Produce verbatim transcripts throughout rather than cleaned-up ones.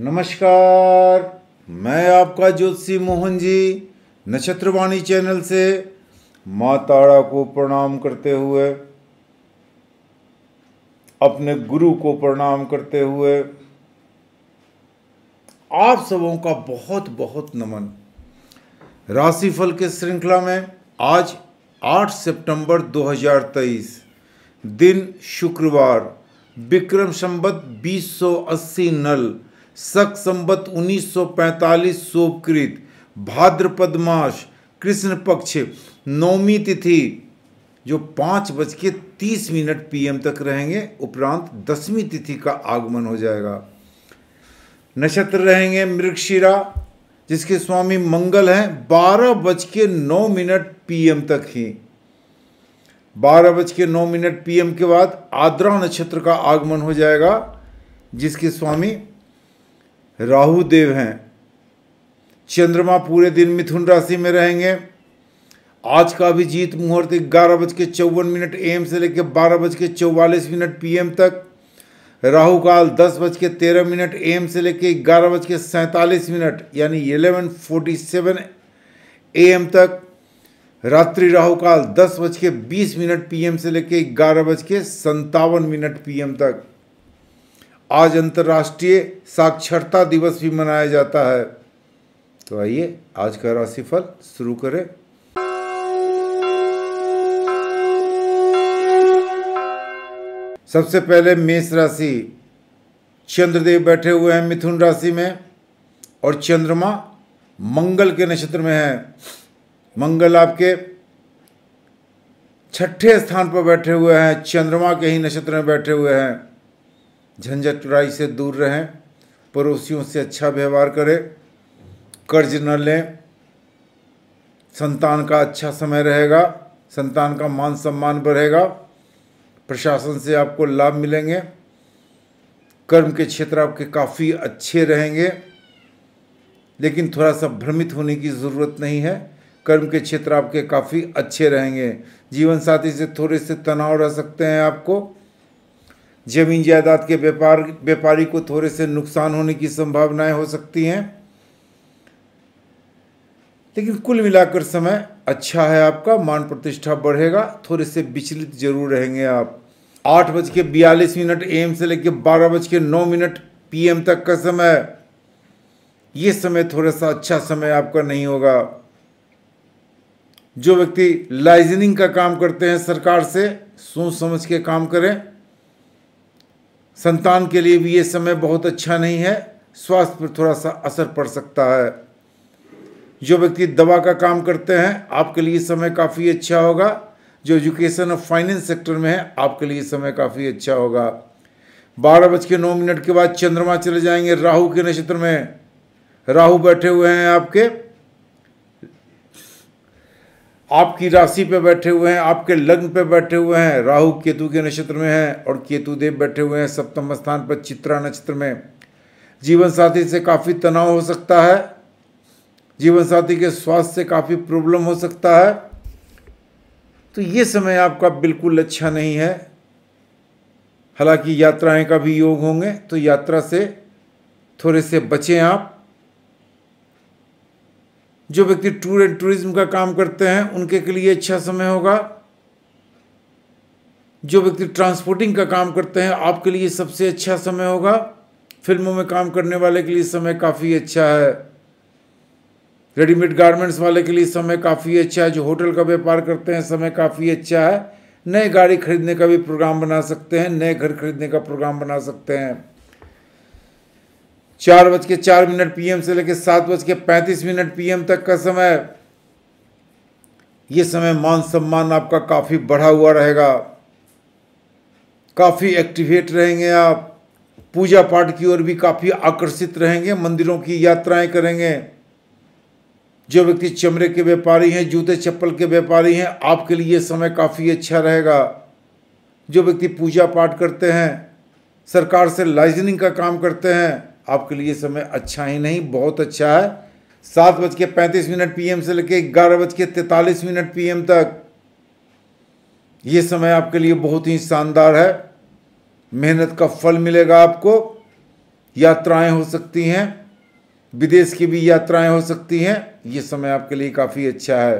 नमस्कार, मैं आपका ज्योतिषी मोहन जी नक्षत्र वाणी चैनल से माँ तारा को प्रणाम करते हुए, अपने गुरु को प्रणाम करते हुए आप सबों का बहुत बहुत नमन। राशिफल के श्रृंखला में आज आठ सितंबर दो हज़ार तेईस, दिन शुक्रवार, विक्रम संवत बीस सौ अस्सी नल, शक संवत उन्नीस सौ पैंतालीस सोपकृत, भाद्रपद मास, कृष्ण पक्ष, नौमी तिथि जो पाँच बज के तीस मिनट पीएम तक रहेंगे, उपरांत दसवीं तिथि का आगमन हो जाएगा। नक्षत्र रहेंगे मृगशिरा, जिसके स्वामी मंगल हैं, बारह बज के नौ मिनट पीएम तक ही। बारह बज के नौ मिनट पीएम के बाद आर्द्रा नक्षत्र का आगमन हो जाएगा, जिसके स्वामी राहु देव हैं। चंद्रमा पूरे दिन मिथुन राशि में रहेंगे। आज का अभिजीत मुहूर्त ग्यारह बज के चौवन मिनट एम से लेकर बारह बज के चौवालीस मिनट पीएम तक, राहु काल दस बज के तेरह मिनट एम से लेकर ग्यारह बज के सैंतालीस मिनट यानी एलेवन फोर्टी सेवन एम तक, रात्रि राहु काल दस बज के बीस मिनट पीएम से लेकर ग्यारह बज के संतावन मिनट पीएम तक। आज अंतर्राष्ट्रीय साक्षरता दिवस भी मनाया जाता है। तो आइए आज का राशिफल शुरू करें। सबसे पहले मेष राशि, चंद्रदेव बैठे हुए हैं मिथुन राशि में और चंद्रमा मंगल के नक्षत्र में है। मंगल आपके छठे स्थान पर बैठे हुए हैं, चंद्रमा के ही नक्षत्र में बैठे हुए हैं। झंझटराई से दूर रहें, पड़ोसियों से अच्छा व्यवहार करें, कर्ज न लें। संतान का अच्छा समय रहेगा, संतान का मान सम्मान बढ़ेगा, प्रशासन से आपको लाभ मिलेंगे, कर्म के क्षेत्र आपके काफ़ी अच्छे रहेंगे। लेकिन थोड़ा सा भ्रमित होने की ज़रूरत नहीं है, कर्म के क्षेत्र आपके काफ़ी अच्छे रहेंगे। जीवन साथी से थोड़े से तनाव रह सकते हैं आपको। जमीन जायदाद के व्यापार व्यापारी को थोड़े से नुकसान होने की संभावनाएं हो सकती हैं। लेकिन कुल मिलाकर समय अच्छा है आपका, मान प्रतिष्ठा बढ़ेगा, थोड़े से विचलित जरूर रहेंगे आप। आठ बज के बयालीस मिनट एम से लेकर बारह बज के नौ मिनट पीएम तक का समय, ये समय थोड़ा सा अच्छा समय आपका नहीं होगा। जो व्यक्ति लाइजनिंग का काम करते हैं सरकार से, सोच समझ के काम करें। संतान के लिए भी ये समय बहुत अच्छा नहीं है, स्वास्थ्य पर थोड़ा सा असर पड़ सकता है। जो व्यक्ति दवा का काम करते हैं आपके लिए समय काफ़ी अच्छा होगा। जो एजुकेशन और फाइनेंस सेक्टर में है आपके लिए समय काफ़ी अच्छा होगा। बारह बज के नौ मिनट के बाद चंद्रमा चले जाएंगे राहु के नक्षत्र में। राहु बैठे हुए हैं आपके आपकी राशि पे बैठे हुए हैं, आपके लग्न पे बैठे हुए हैं। राहु केतु के नक्षत्र में है और केतु देव बैठे हुए हैं सप्तम स्थान पर चित्रा नक्षत्र में। जीवन साथी से काफ़ी तनाव हो सकता है, जीवन साथी के स्वास्थ्य से काफ़ी प्रॉब्लम हो सकता है। तो ये समय आपका बिल्कुल अच्छा नहीं है। हालांकि यात्राएं का भी योग होंगे, तो यात्रा से थोड़े से बचें आप। जो व्यक्ति टूर एंड टूरिज्म का काम करते हैं उनके के लिए अच्छा समय होगा। जो व्यक्ति ट्रांसपोर्टिंग का काम करते हैं आपके लिए सबसे अच्छा समय होगा। फिल्मों में काम करने वाले के लिए समय काफ़ी अच्छा है। रेडीमेड गारमेंट्स वाले के लिए समय काफ़ी अच्छा है। जो होटल का व्यापार करते हैं समय काफ़ी अच्छा है। नए गाड़ी खरीदने का भी प्रोग्राम बना सकते हैं, नए घर खरीदने का प्रोग्राम बना सकते हैं। चार बज के चार मिनट पीएम से लेकर सात बज के पैंतीस मिनट पीएम तक का समय, ये समय मान सम्मान आपका काफ़ी बढ़ा हुआ रहेगा, काफ़ी एक्टिवेट रहेंगे आप। पूजा पाठ की ओर भी काफ़ी आकर्षित रहेंगे, मंदिरों की यात्राएं करेंगे। जो व्यक्ति चमड़े के व्यापारी हैं, जूते चप्पल के व्यापारी हैं, आपके लिए समय काफ़ी अच्छा रहेगा। जो व्यक्ति पूजा पाठ करते हैं, सरकार से लाइजनिंग का काम करते हैं, आपके लिए समय अच्छा ही नहीं बहुत अच्छा है। सात बज के पैंतीस मिनट पीएम से लेके ग्यारह बज के तैंतालीस मिनट पीएम तक, ये समय आपके लिए बहुत ही शानदार है। मेहनत का फल मिलेगा आपको, यात्राएं हो सकती हैं, विदेश की भी यात्राएं हो सकती हैं। ये समय आपके लिए काफ़ी अच्छा है।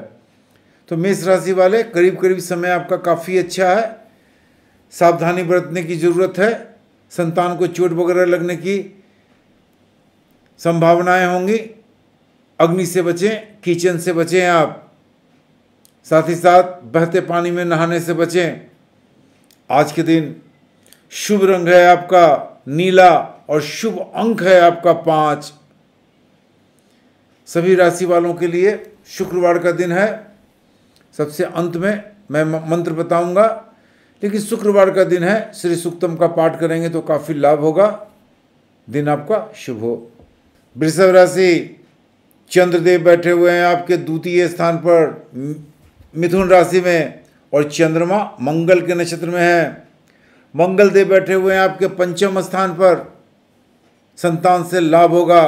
तो मेष राशि वाले करीब करीब समय आपका काफ़ी अच्छा है। सावधानी बरतने की ज़रूरत है। संतान को चोट वगैरह लगने की संभावनाएं होंगी। अग्नि से बचें, कीचन से बचें आप। साथ ही साथ बहते पानी में नहाने से बचें। आज के दिन शुभ रंग है आपका नीला और शुभ अंक है आपका पाँच। सभी राशि वालों के लिए शुक्रवार का दिन है। सबसे अंत में मैं मंत्र बताऊंगा, लेकिन शुक्रवार का दिन है, श्री सूक्तम का पाठ करेंगे तो काफ़ी लाभ होगा। दिन आपका शुभ हो। वृषभ राशि, चंद्रदेव बैठे हुए हैं आपके द्वितीय स्थान पर मिथुन राशि में, और चंद्रमा मंगल के नक्षत्र में है। मंगल देव बैठे हुए हैं आपके पंचम स्थान पर। संतान से लाभ होगा,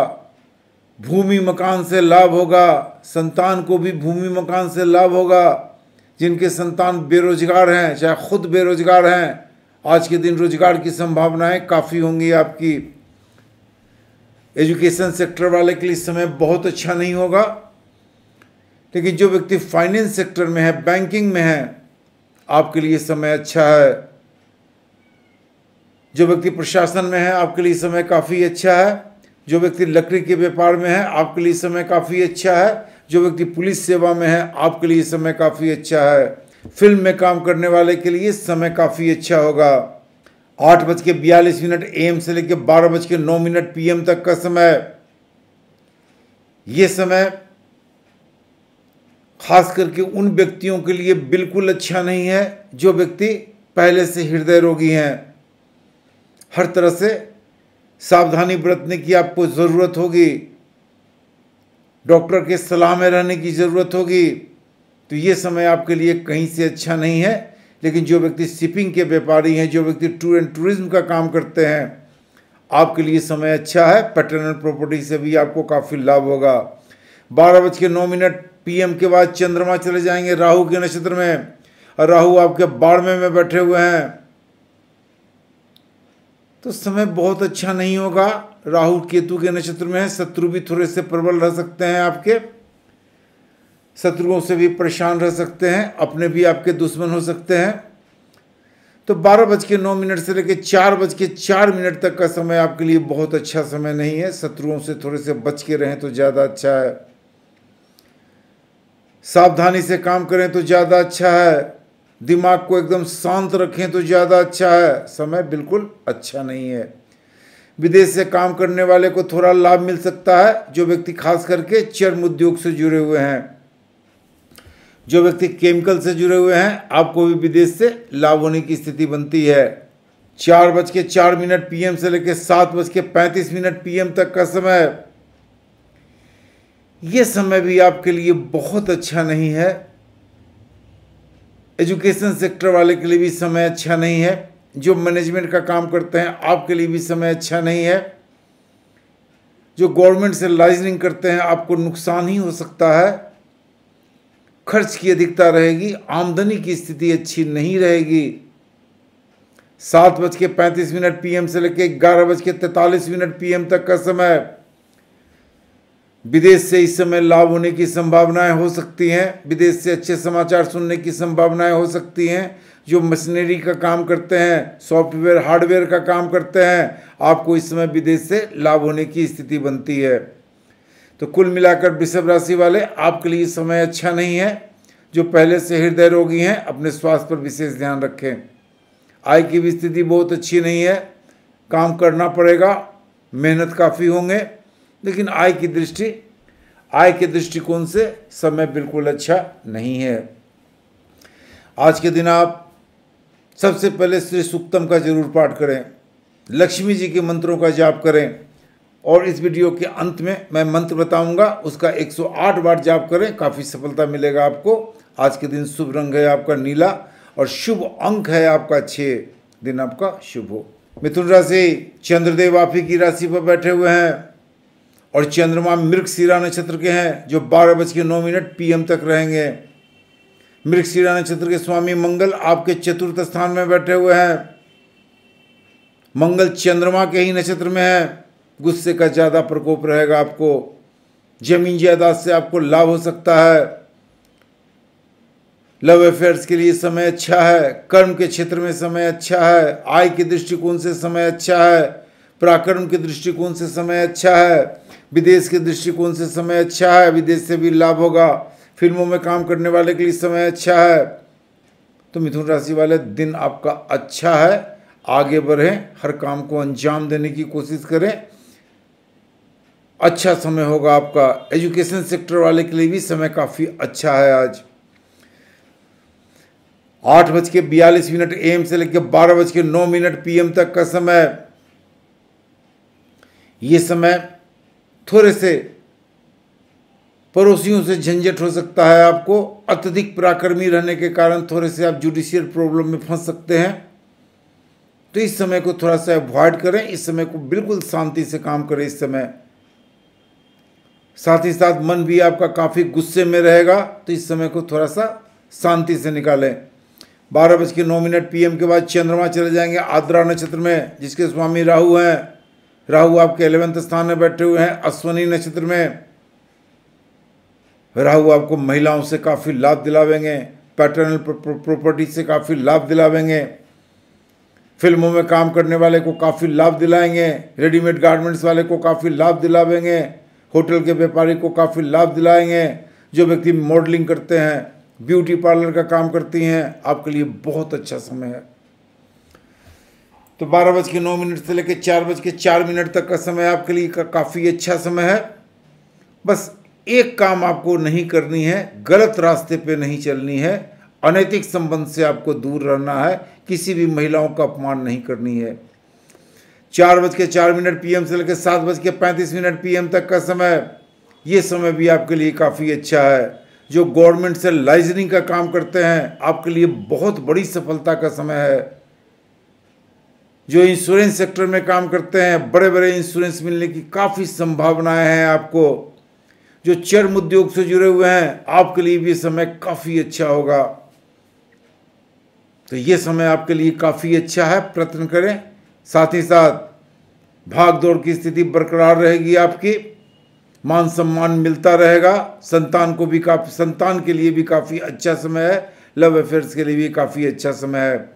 भूमि मकान से लाभ होगा। संतान को भी भूमि मकान से लाभ होगा। जिनके संतान बेरोजगार हैं, चाहे खुद बेरोजगार हैं, आज के दिन रोजगार की संभावनाएं काफ़ी होंगी आपकी। एजुकेशन सेक्टर वाले के लिए समय बहुत अच्छा नहीं होगा, लेकिन जो व्यक्ति फाइनेंस सेक्टर में है, बैंकिंग में है, आपके लिए समय अच्छा है। जो व्यक्ति प्रशासन में है, आपके लिए समय काफ़ी अच्छा है। जो व्यक्ति लकड़ी के व्यापार में है, आपके लिए समय काफ़ी अच्छा है। जो व्यक्ति पुलिस सेवा में है, आपके लिए समय काफ़ी अच्छा है। फिल्म में काम करने वाले के लिए समय काफ़ी अच्छा होगा। आठ बज के बयालीस मिनट ए एम से लेकर बारह बज के नौ मिनट पी एम तक का समय, ये समय खास करके उन व्यक्तियों के लिए बिल्कुल अच्छा नहीं है जो व्यक्ति पहले से हृदय रोगी हैं। हर तरह से सावधानी बरतने की आपको ज़रूरत होगी। डॉक्टर के सलाह में रहने की ज़रूरत होगी। तो ये समय आपके लिए कहीं से अच्छा नहीं है। लेकिन जो व्यक्ति शिपिंग के व्यापारी हैं, जो व्यक्ति टूर एंड टूरिज्म का काम करते हैं, आपके लिए समय अच्छा है। पैटर्नल प्रॉपर्टी से भी आपको काफ़ी लाभ होगा। बारह बज के नौ मिनट पीएम के बाद चंद्रमा चले जाएंगे राहु के नक्षत्र में, और राहु आपके बारहवें में बैठे हुए हैं। तो समय बहुत अच्छा नहीं होगा। राहु केतु के नक्षत्र में है। शत्रु भी थोड़े से प्रबल रह सकते हैं आपके। शत्रुओं से भी परेशान रह सकते हैं, अपने भी आपके दुश्मन हो सकते हैं। तो बारह बज के नौ मिनट से लेकर चार बज के चार मिनट तक का समय आपके लिए बहुत अच्छा समय नहीं है। शत्रुओं से थोड़े से बच के रहें तो ज़्यादा अच्छा है। सावधानी से काम करें तो ज़्यादा अच्छा है। दिमाग को एकदम शांत रखें तो ज़्यादा अच्छा है। समय बिल्कुल अच्छा नहीं है। विदेश से काम करने वाले को थोड़ा लाभ मिल सकता है। जो व्यक्ति खास करके चर्म उद्योग से जुड़े हुए हैं, जो व्यक्ति केमिकल से जुड़े हुए हैं, आपको भी विदेश से लाभ होने की स्थिति बनती है। चार बज के चार मिनट पीएम से लेकर सात बज के पैंतीस मिनट पीएम तक का समय, ये समय भी आपके लिए बहुत अच्छा नहीं है। एजुकेशन सेक्टर वाले के लिए भी समय अच्छा नहीं है। जो मैनेजमेंट का काम करते हैं, आपके लिए भी समय अच्छा नहीं है। जो गवर्नमेंट से लाइजनिंग करते हैं, आपको नुकसान ही हो सकता है। खर्च की अधिकता रहेगी, आमदनी की स्थिति अच्छी नहीं रहेगी। सात बज के पैंतीस मिनट पीएम से लेकर ग्यारह बज के तैंतालीस मिनट पीएम तक का समय, विदेश से इस समय लाभ होने की संभावनाएं हो सकती हैं। विदेश से अच्छे समाचार सुनने की संभावनाएं हो सकती हैं। जो मशीनरी का काम करते हैं, सॉफ्टवेयर हार्डवेयर का काम करते हैं, आपको इस समय विदेश से लाभ होने की स्थिति बनती है। तो कुल मिलाकर वृषभ राशि वाले, आपके लिए समय अच्छा नहीं है। जो पहले से हृदय रोगी हैं, अपने स्वास्थ्य पर विशेष ध्यान रखें। आय की भी स्थिति बहुत अच्छी नहीं है। काम करना पड़ेगा, मेहनत काफ़ी होंगे, लेकिन आय की दृष्टि आय के दृष्टिकोण से समय बिल्कुल अच्छा नहीं है। आज के दिन आप सबसे पहले श्री सूक्तम का जरूर पाठ करें, लक्ष्मी जी के मंत्रों का जाप करें, और इस वीडियो के अंत में मैं मंत्र बताऊंगा, उसका एक सौ आठ बार जाप करें, काफ़ी सफलता मिलेगा आपको। आज के दिन शुभ रंग है आपका नीला और शुभ अंक है आपका छः। दिन आपका शुभ हो। मिथुन राशि, चंद्रदेव आप ही की राशि पर बैठे हुए हैं, और चंद्रमा मृगशीरा नक्षत्र के हैं, जो बारह बज के नौ मिनट पीएम तक रहेंगे। मृगशीरा नक्षत्र के स्वामी मंगल आपके चतुर्थ स्थान में बैठे हुए हैं। मंगल चंद्रमा के ही नक्षत्र में है। गुस्से का ज़्यादा प्रकोप रहेगा, आपको जमीन जायदाद से आपको लाभ हो सकता है। लव अफेयर्स के लिए समय अच्छा है, कर्म के क्षेत्र में समय अच्छा है, आय के दृष्टिकोण से समय अच्छा है, पराक्रम के दृष्टिकोण से समय अच्छा है, विदेश के दृष्टिकोण से समय अच्छा है, विदेश से भी लाभ होगा। फिल्मों में काम करने वाले के लिए समय अच्छा है। तो मिथुन राशि वाले, दिन आपका अच्छा है, आगे बढ़ें, हर काम को अंजाम देने की कोशिश करें, अच्छा समय होगा आपका। एजुकेशन सेक्टर वाले के लिए भी समय काफ़ी अच्छा है आज। आठ बज के बयालीस मिनट ए एम से लेकर बारह बज के नौ मिनट पी एम तक का समय, ये समय थोड़े से पड़ोसियों से झंझट हो सकता है आपको। अत्यधिक पराक्रमी रहने के कारण थोड़े से आप जुडिशियल प्रॉब्लम में फंस सकते हैं, तो इस समय को थोड़ा सा अवॉइड करें। इस समय को बिल्कुल शांति से काम करें इस समय। साथ ही साथ मन भी आपका काफ़ी गुस्से में रहेगा, तो इस समय को थोड़ा सा शांति से निकालें। बारह बज के नौ मिनट पी एम के बाद चंद्रमा चले जाएंगे आर्द्रा नक्षत्र में, जिसके स्वामी राहु हैं। राहु आपके एलेवेंथ स्थान में बैठे हुए हैं अश्विनी नक्षत्र में। राहु आपको महिलाओं से काफ़ी लाभ दिलावेंगे, पैटर्नल प्रॉपर्टी से काफ़ी लाभ दिलावेंगे, फिल्मों में काम करने वाले को काफ़ी लाभ दिलाएंगे, रेडीमेड गारमेंट्स वाले को काफ़ी लाभ दिलावेंगे, होटल के व्यापारी को काफ़ी लाभ दिलाएंगे। जो व्यक्ति मॉडलिंग करते हैं, ब्यूटी पार्लर का काम करती हैं, आपके लिए बहुत अच्छा समय है। तो बारह बज के नौ मिनट से लेकर चार बज के चार मिनट तक का समय आपके लिए का काफ़ी अच्छा समय है। बस एक काम आपको नहीं करनी है, गलत रास्ते पे नहीं चलनी है, अनैतिक संबंध से आपको दूर रहना है, किसी भी महिलाओं का अपमान नहीं करनी है। चार बज के चार मिनट पी एम से लेकर सात बज के पैंतीस मिनट पी एम तक का समय, ये समय भी आपके लिए काफ़ी अच्छा है। जो गवर्नमेंट से लाइजनिंग का काम करते हैं, आपके लिए बहुत बड़ी सफलता का समय है। जो इंश्योरेंस सेक्टर में काम करते हैं, बड़े बड़े इंश्योरेंस मिलने की काफ़ी संभावनाएं हैं आपको। जो चर्म उद्योग से जुड़े हुए हैं, आपके लिए भी समय काफ़ी अच्छा होगा। तो ये समय आपके लिए काफ़ी अच्छा है, प्रयत्न करें। साथ ही साथ भाग दौड़ की स्थिति बरकरार रहेगी आपकी, मान सम्मान मिलता रहेगा। संतान को भी काफ़ी संतान के लिए भी काफ़ी अच्छा समय है, लव अफेयर्स के लिए भी काफ़ी अच्छा समय है।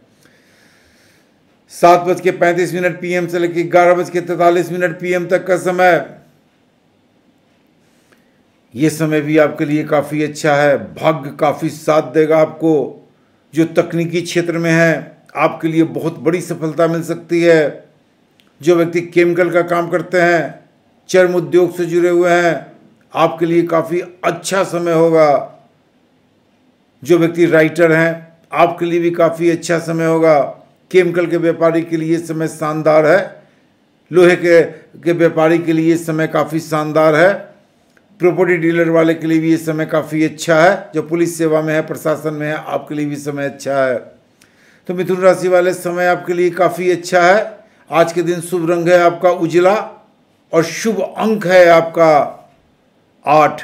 सात बज के पैंतीस मिनट पी एम से लेकर ग्यारह बज के तैंतालीस मिनट पी एम तक का समय, ये समय भी आपके लिए काफ़ी अच्छा है। भाग्य काफ़ी साथ देगा आपको। जो तकनीकी क्षेत्र में है, आपके लिए बहुत बड़ी सफलता मिल सकती है। जो व्यक्ति केमिकल का काम करते हैं, चर्म उद्योग से जुड़े हुए हैं, आपके लिए काफ़ी अच्छा समय होगा। जो व्यक्ति राइटर हैं, आपके लिए भी काफ़ी अच्छा समय होगा। केमिकल के व्यापारी के लिए समय शानदार है, लोहे के के व्यापारी के लिए समय काफ़ी शानदार है, प्रॉपर्टी डीलर वाले के लिए भी ये समय काफ़ी अच्छा है। जो पुलिस सेवा में है, प्रशासन में है, आपके लिए भी समय अच्छा है। तो मिथुन राशि वाले, समय आपके लिए काफ़ी अच्छा है। आज के दिन शुभ रंग है आपका उजला और शुभ अंक है आपका आठ।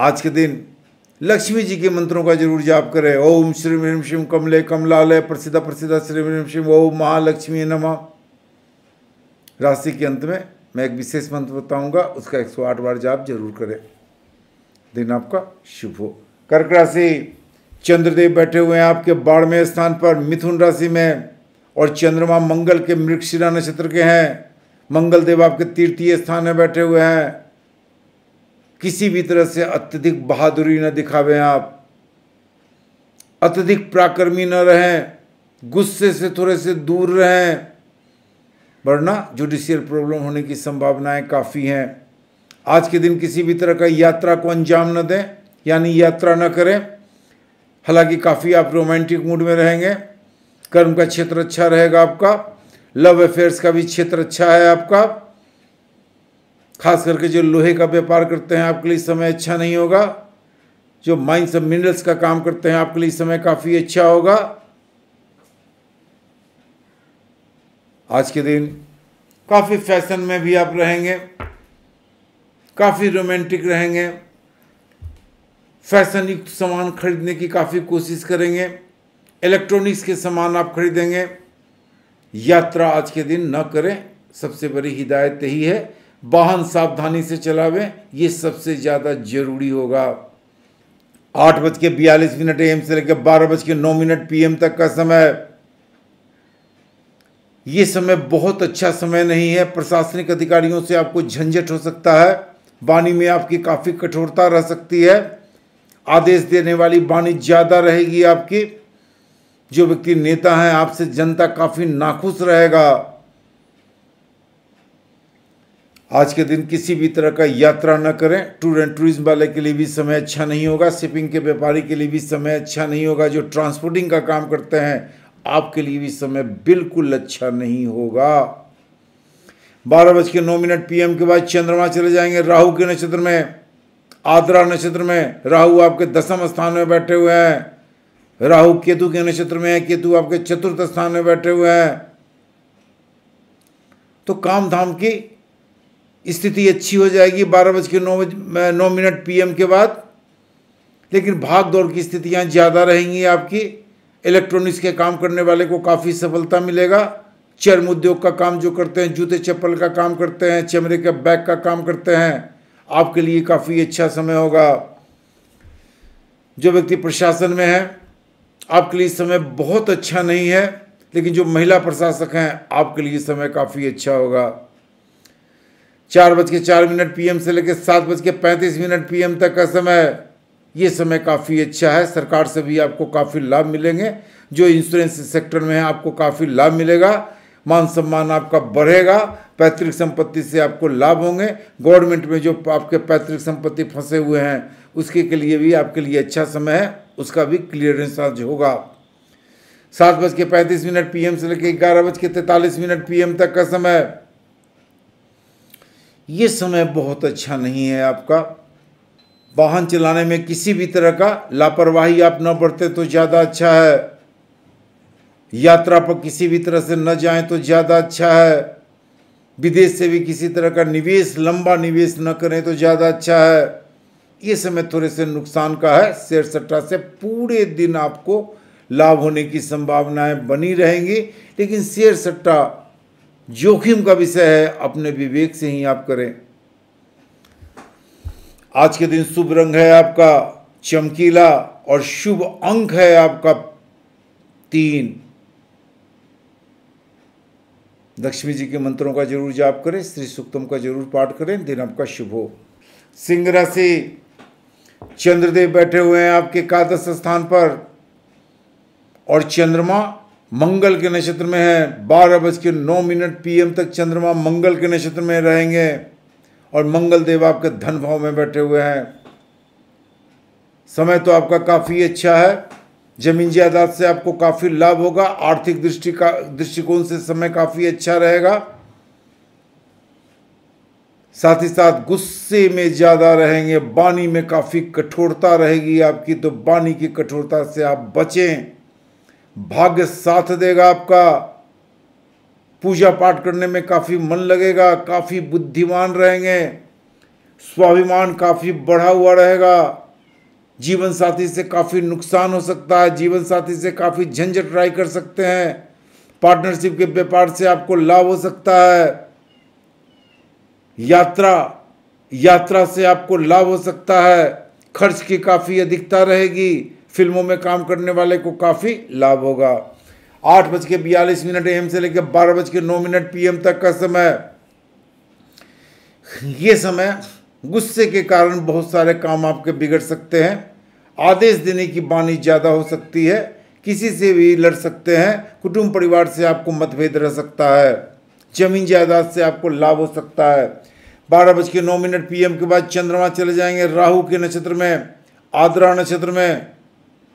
आज के दिन लक्ष्मी जी के मंत्रों का जरूर जाप करें। ओम श्री ह्रीम शिव कमले कमलालय प्रसिद्ध प्रसिद्ध श्री ह्रीम शिव ओम महालक्ष्मी नमः। राशि के अंत में मैं एक विशेष मंत्र बताऊंगा, उसका एक सौ आठ बार जाप जरूर करें। दिन आपका शुभ हो। कर्क राशि, चंद्रदेव बैठे हुए हैं आपके बारहवें स्थान पर मिथुन राशि में, और चंद्रमा मंगल के मृगशिरा नक्षत्र के हैं। मंगल देव आपके तृतीय स्थान में बैठे हुए हैं। किसी भी तरह से अत्यधिक बहादुरी न दिखावें आप, अत्यधिक पराक्रमी न रहें, गुस्से से थोड़े से दूर रहें, वरना जुडिशियल प्रॉब्लम होने की संभावनाएं काफ़ी हैं। आज के दिन किसी भी तरह का यात्रा को अंजाम न दें, यानी यात्रा न करें। हालांकि काफ़ी आप रोमांटिक मूड में रहेंगे। कर्म का क्षेत्र अच्छा रहेगा आपका, लव अफेयर्स का भी क्षेत्र अच्छा है आपका। खास करके जो लोहे का व्यापार करते हैं, आपके लिए समय अच्छा नहीं होगा। जो माइंस और मिनरल्स का काम करते हैं, आपके लिए समय काफ़ी अच्छा होगा। आज के दिन काफ़ी फैशन में भी आप रहेंगे, काफ़ी रोमांटिक रहेंगे, फैशन युक्त सामान खरीदने की काफ़ी कोशिश करेंगे, इलेक्ट्रॉनिक्स के सामान आप खरीदेंगे। यात्रा आज के दिन न करें, सबसे बड़ी हिदायत यही है, वाहन सावधानी से चलावें, ये सबसे ज़्यादा जरूरी होगा। आठ बज के बयालीस मिनट ए एम से लेकर बारह बज के नौ मिनट पी एम तक का समय, ये समय बहुत अच्छा समय नहीं है। प्रशासनिक अधिकारियों से आपको झंझट हो सकता है, वाणी में आपकी काफ़ी कठोरता रह सकती है, आदेश देने वाली वाणी ज़्यादा रहेगी आपकी। जो व्यक्ति नेता हैं आपसे जनता काफ़ी नाखुश रहेगा। आज के दिन किसी भी तरह का यात्रा न करें। टूर एंड टूरिज्म वाले के लिए भी समय अच्छा नहीं होगा, शिपिंग के व्यापारी के लिए भी समय अच्छा नहीं होगा, जो ट्रांसपोर्टिंग का काम करते हैं आपके लिए भी समय बिल्कुल अच्छा नहीं होगा। बारह बज के नौ मिनट पी एम के बाद चंद्रमा चले जाएंगे राहु के नक्षत्र में, आर्द्रा नक्षत्र में। राहु आपके दसम स्थान में बैठे हुए हैं, राहु केतु के नक्षत्र में है, केतु आपके चतुर्थ स्थान में बैठे हुए हैं। तो काम धाम की स्थिति अच्छी हो जाएगी बारह बज के नौ नौ मिनट पी एम के बाद, लेकिन भाग दौड़ की स्थितियाँ ज़्यादा रहेंगी आपकी। इलेक्ट्रॉनिक्स के काम करने वाले को काफ़ी सफलता मिलेगा। चर्म उद्योग का काम जो करते हैं, जूते चप्पल का काम करते हैं, चमड़े के बैग का काम करते हैं, आपके लिए काफ़ी अच्छा समय होगा। जो व्यक्ति प्रशासन में है आपके लिए समय बहुत अच्छा नहीं है, लेकिन जो महिला प्रशासक हैं आपके लिए समय काफ़ी अच्छा होगा। चार बज के चार मिनट पी एम से लेकर सात बज के पैंतीस मिनट पी एम तक का समय, ये समय काफ़ी अच्छा है। सरकार से भी आपको काफ़ी लाभ मिलेंगे। जो इंश्योरेंस सेक्टर में है आपको काफ़ी लाभ मिलेगा, मान सम्मान आपका बढ़ेगा, पैतृक संपत्ति से आपको लाभ होंगे। गवर्नमेंट में जो आपके पैतृक संपत्ति फंसे हुए हैं उसके के लिए भी आपके लिए अच्छा समय है, उसका भी क्लियरेंस आज होगा। सात बज के पैंतीस मिनट पी एम से लेकर ग्यारह बज के तैंतालीस मिनट पी एम तक का समय, ये समय बहुत अच्छा नहीं है आपका। वाहन चलाने में किसी भी तरह का लापरवाही आप न बरतें तो ज़्यादा अच्छा है। यात्रा पर किसी भी तरह से न जाएं तो ज़्यादा अच्छा है। विदेश से भी किसी तरह का निवेश, लंबा निवेश न करें तो ज़्यादा अच्छा है। ये समय थोड़े से नुकसान का है। शेयर सट्टा से पूरे दिन आपको लाभ होने की संभावनाएं बनी रहेंगी, लेकिन शेयर सट्टा जोखिम का विषय है, अपने विवेक से ही आप करें। आज के दिन शुभ रंग है आपका चमकीला और शुभ अंक है आपका तीन। लक्ष्मी जी के मंत्रों का जरूर जाप करें, श्री सूक्तम का जरूर पाठ करें, दिन आपका शुभ हो। सिंह राशि, चंद्रदेव बैठे हुए हैं आपके एकादश स्थान पर और चंद्रमा मंगल के नक्षत्र में है। बारह बज के नौ मिनट पीएम तक चंद्रमा मंगल के नक्षत्र में रहेंगे और मंगल देव आपके धन भाव में बैठे हुए हैं। समय तो आपका काफ़ी अच्छा है, जमीन जायदाद से आपको काफ़ी लाभ होगा। आर्थिक दृष्टि का दृष्टिकोण से समय काफ़ी अच्छा रहेगा, साथ ही साथ गुस्से में ज़्यादा रहेंगे, वाणी में काफ़ी कठोरता रहेगी आपकी, तो वाणी की कठोरता से आप बचें। भाग्य साथ देगा आपका, पूजा पाठ करने में काफ़ी मन लगेगा, काफ़ी बुद्धिमान रहेंगे, स्वाभिमान काफ़ी बढ़ा हुआ रहेगा। जीवन साथी से काफ़ी नुकसान हो सकता है, जीवन साथी से काफ़ी झंझट ट्राई कर सकते हैं। पार्टनरशिप के व्यापार से आपको लाभ हो सकता है। यात्रा यात्रा से आपको लाभ हो सकता है। खर्च की काफ़ी अधिकता रहेगी। फिल्मों में काम करने वाले को काफ़ी लाभ होगा। आठ बज के बयालीस मिनट एम से लेकर बारह बज के नौ मिनट पीएम तक का समय, ये समय गुस्से के कारण बहुत सारे काम आपके बिगड़ सकते हैं। आदेश देने की बानी ज़्यादा हो सकती है, किसी से भी लड़ सकते हैं। कुटुंब परिवार से आपको मतभेद रह सकता है। जमीन जायदाद से आपको लाभ हो सकता है। बारह बज के नौ मिनट पीएम के बाद चंद्रमा चले जाएंगे राहु के नक्षत्र में, आर्द्रा नक्षत्र में,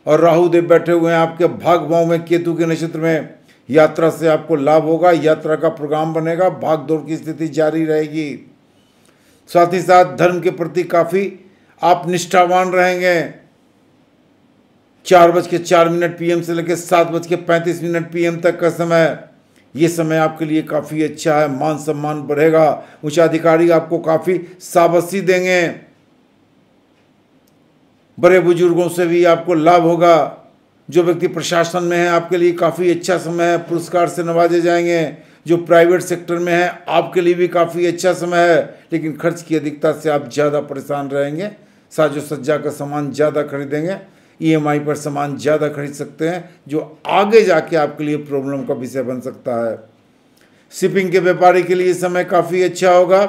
और राहु देव बैठे हुए हैं आपके भाग भाव में केतु के नक्षत्र में। यात्रा से आपको लाभ होगा, यात्रा का प्रोग्राम बनेगा, भाग दौड़ की स्थिति जारी रहेगी। साथ ही साथ धर्म के प्रति काफ़ी आप निष्ठावान रहेंगे। चार बज के चार मिनट पीएम से लेकर सात बज के पैंतीस मिनट पीएम तक का समय, ये समय आपके लिए काफ़ी अच्छा है। मान सम्मान बढ़ेगा, उच्चाधिकारी आपको काफ़ी शाबाशी देंगे, बड़े बुजुर्गों से भी आपको लाभ होगा। जो व्यक्ति प्रशासन में है आपके लिए काफ़ी अच्छा समय है, पुरस्कार से नवाजे जाएंगे। जो प्राइवेट सेक्टर में है आपके लिए भी काफ़ी अच्छा समय है, लेकिन खर्च की अधिकता से आप ज़्यादा परेशान रहेंगे। साजो सज्जा का सामान ज़्यादा खरीदेंगे, ईएमआई पर सामान ज़्यादा खरीद सकते हैं जो आगे जाके आपके लिए प्रॉब्लम का विषय बन सकता है। शिपिंग के व्यापारी के लिए समय काफ़ी अच्छा होगा।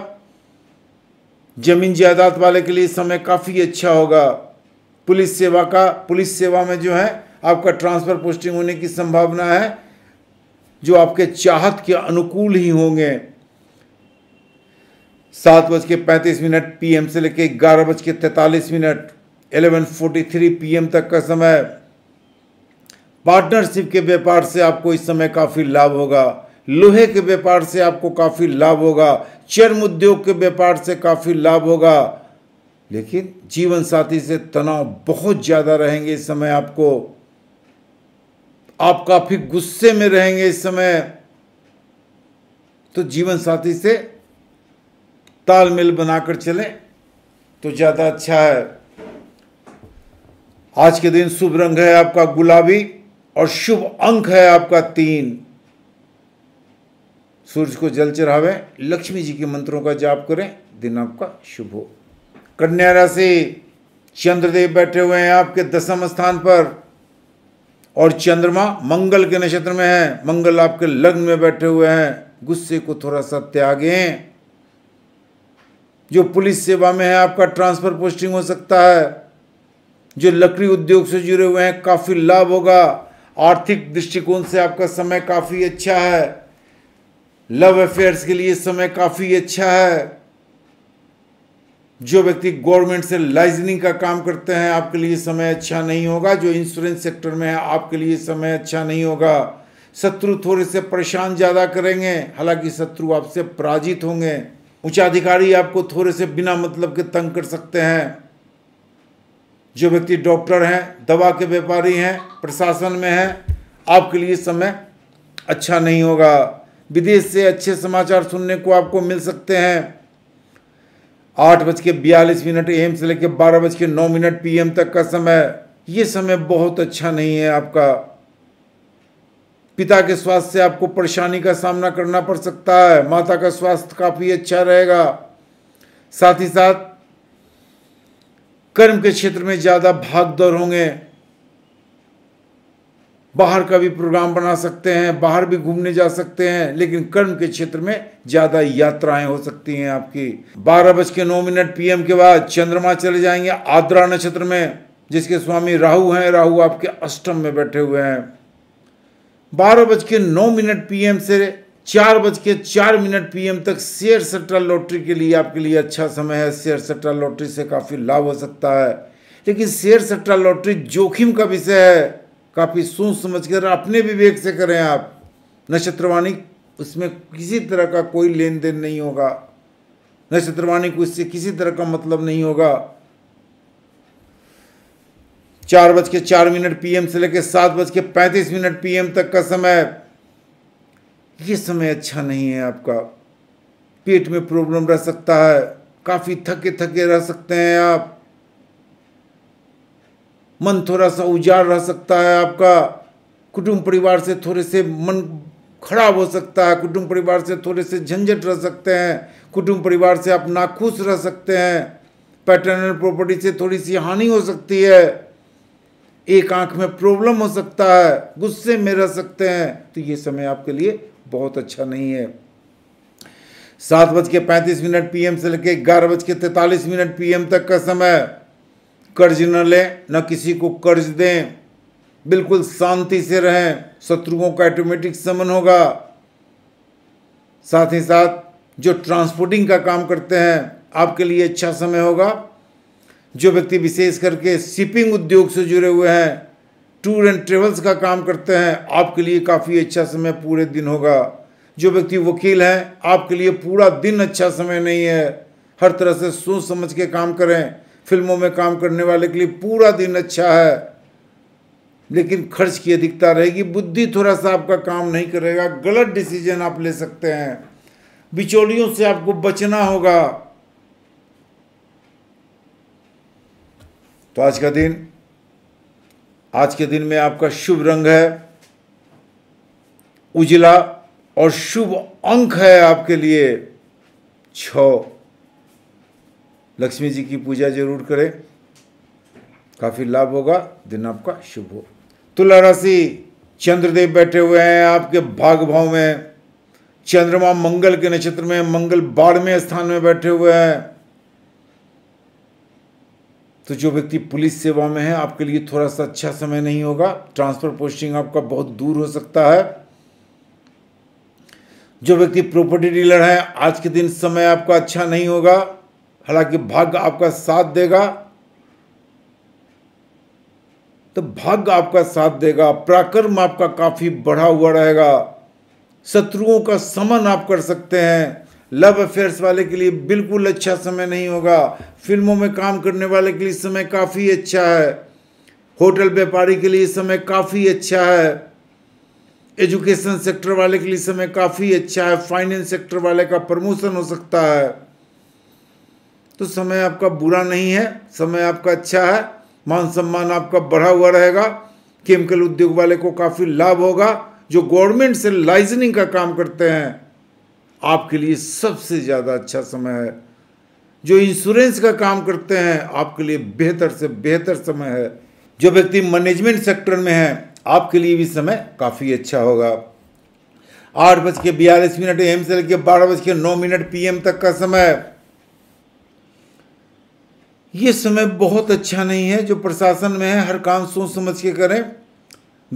जमीन जायदाद वाले के लिए समय काफ़ी अच्छा होगा। पुलिस सेवा का पुलिस सेवा में जो है आपका ट्रांसफ़र पोस्टिंग होने की संभावना है जो आपके चाहत के अनुकूल ही होंगे। सात बज के पैंतीस मिनट पी एम से लेके ग्यारह बज के तैंतालीस minute eleven forty three P M तक का समय पार्टनरशिप के व्यापार से आपको इस समय काफ़ी लाभ होगा। लोहे के व्यापार से आपको काफ़ी लाभ होगा। चर्म उद्योग के व्यापार से काफ़ी लाभ होगा। लेकिन जीवन साथी से तनाव बहुत ज़्यादा रहेंगे इस समय। आपको आप काफ़ी गुस्से में रहेंगे इस समय, तो जीवन साथी से तालमेल बनाकर चलें तो ज़्यादा अच्छा है। आज के दिन शुभ रंग है आपका गुलाबी और शुभ अंक है आपका तीन। सूर्य को जल चढ़ावें, लक्ष्मी जी के मंत्रों का जाप करें, दिन आपका शुभ हो। कन्या राशि, चंद्रदेव बैठे हुए हैं आपके दसम स्थान पर और चंद्रमा मंगल के नक्षत्र में है। मंगल आपके लग्न में बैठे हुए हैं। गुस्से को थोड़ा सा त्यागें। जो पुलिस सेवा में है आपका ट्रांसफर पोस्टिंग हो सकता है। जो लकड़ी उद्योग से जुड़े हुए हैं काफ़ी लाभ होगा। आर्थिक दृष्टिकोण से आपका समय काफ़ी अच्छा है। लव अफेयर्स के लिए समय काफ़ी अच्छा है। जो व्यक्ति गवर्नमेंट से लाइजनिंग का काम करते हैं आपके लिए समय अच्छा नहीं होगा। जो इंश्योरेंस सेक्टर में है आपके लिए समय अच्छा नहीं होगा। शत्रु थोड़े से परेशान ज़्यादा करेंगे, हालांकि शत्रु आपसे पराजित होंगे। उच्चाधिकारी आपको थोड़े से बिना मतलब के तंग कर सकते हैं। जो व्यक्ति डॉक्टर हैं, दवा के व्यापारी हैं, प्रशासन में हैं आपके लिए समय अच्छा नहीं होगा। विदेश से अच्छे समाचार सुनने को आपको मिल सकते हैं। आठ बज के बयालीस मिनट ए एम से लेकर बारह बज के नौ मिनट पी एम तक का समय, ये समय बहुत अच्छा नहीं है आपका। पिता के स्वास्थ्य से आपको परेशानी का सामना करना पड़ सकता है। माता का स्वास्थ्य काफ़ी अच्छा रहेगा। साथ ही साथ कर्म के क्षेत्र में ज़्यादा भागदौड़ होंगे। बाहर का भी प्रोग्राम बना सकते हैं, बाहर भी घूमने जा सकते हैं, लेकिन कर्म के क्षेत्र में ज़्यादा यात्राएं हो सकती हैं आपकी। बारह बज के नौ मिनट पीएम के बाद चंद्रमा चले जाएंगे आर्द्रा नक्षत्र में, जिसके स्वामी राहु हैं। राहु आपके अष्टम में बैठे हुए हैं। बारह बज के नौ मिनट पीएम से चार बज के चार मिनट पीएम तक शेयर सट्टा लॉटरी के लिए आपके लिए अच्छा समय है। शेयर सट्टा लॉटरी से काफ़ी लाभ हो सकता है, लेकिन शेयर सट्टा लॉटरी जोखिम का विषय है। काफ़ी सोच समझ कर अपने विवेक से करें आप। नक्षत्रवाणी, उसमें किसी तरह का कोई लेन देन नहीं होगा। नक्षत्रवाणी को इससे किसी तरह का मतलब नहीं होगा। चार बज के चार मिनट पीएम से लेकर सात बज के पैंतीस मिनट पीएम तक का समय, ये समय अच्छा नहीं है आपका। पेट में प्रॉब्लम रह सकता है। काफ़ी थके थके रह सकते हैं आप। मन थोड़ा सा उजाड़ रह सकता है आपका। कुटुंब परिवार से थोड़े से मन खराब हो सकता है। कुटुंब परिवार से थोड़े से झंझट रह सकते हैं। कुटुंब परिवार से आप नाखुश रह सकते हैं। पैटर्नल प्रॉपर्टी से थोड़ी सी हानि हो सकती है। एक आंख में प्रॉब्लम हो सकता है। गुस्से में रह सकते हैं, तो ये समय आपके लिए बहुत अच्छा नहीं है। सात बज के पैंतीस मिनट पी एम से लेके ग्यारह बज के तैंतालीस मिनट पी एम तक का समय, कर्ज न लें, न किसी को कर्ज दें, बिल्कुल शांति से रहें। शत्रुओं का ऑटोमेटिक समन होगा। साथ ही साथ जो ट्रांसपोर्टिंग का काम करते हैं आपके लिए अच्छा समय होगा। जो व्यक्ति विशेष करके शिपिंग उद्योग से जुड़े हुए हैं, टूर एंड ट्रेवल्स का काम करते हैं आपके लिए काफ़ी अच्छा समय पूरे दिन होगा। जो व्यक्ति वकील हैं आपके लिए पूरा दिन अच्छा समय नहीं है। हर तरह से सोच समझ के काम करें। फिल्मों में काम करने वाले के लिए पूरा दिन अच्छा है, लेकिन खर्च की अधिकता रहेगी। बुद्धि थोड़ा सा आपका काम नहीं करेगा। गलत डिसीजन आप ले सकते हैं। बिचौलियों से आपको बचना होगा। तो आज का दिन आज के दिन में आपका शुभ रंग है उजला और शुभ अंक है आपके लिए छौ। लक्ष्मी जी की पूजा जरूर करें, काफ़ी लाभ होगा, दिन आपका शुभ हो। तुला राशि, चंद्रदेव बैठे हुए हैं आपके भाग भाव में, चंद्रमा मंगल के नक्षत्र में, मंगल बारहवें स्थान में बैठे हुए हैं। तो जो व्यक्ति पुलिस सेवा में है आपके लिए थोड़ा सा अच्छा समय नहीं होगा, ट्रांसफर पोस्टिंग आपका बहुत दूर हो सकता है। जो व्यक्ति प्रॉपर्टी डीलर है आज के दिन समय आपका अच्छा नहीं होगा, हालांकि भाग्य आपका साथ देगा, तो भाग्य आपका साथ देगा, पराक्रम आपका काफी बढ़ा हुआ रहेगा, शत्रुओं का समन आप कर सकते हैं। लव अफेयर्स वाले के लिए बिल्कुल अच्छा समय नहीं होगा। फिल्मों में काम करने वाले के लिए समय काफ़ी अच्छा है। होटल व्यापारी के लिए समय काफ़ी अच्छा है। एजुकेशन सेक्टर वाले के लिए समय काफ़ी अच्छा है। फाइनेंस सेक्टर वाले का प्रमोशन हो सकता है। तो समय आपका बुरा नहीं है, समय आपका अच्छा है। मान सम्मान आपका बढ़ा हुआ रहेगा। केमिकल उद्योग वाले को काफ़ी लाभ होगा। जो गवर्नमेंट से लाइसेंसिंग का काम करते हैं आपके लिए सबसे ज़्यादा अच्छा समय है। जो इंश्योरेंस का काम करते हैं आपके लिए बेहतर से बेहतर समय है। जो व्यक्ति मैनेजमेंट सेक्टर में है आपके लिए भी समय काफ़ी अच्छा होगा। आठ बज के बयालीस मिनट एम से लेकर बारह बज के नौ मिनट पीएम तक का समय, ये समय बहुत अच्छा नहीं है। जो प्रशासन में है हर काम सोच समझ के करें।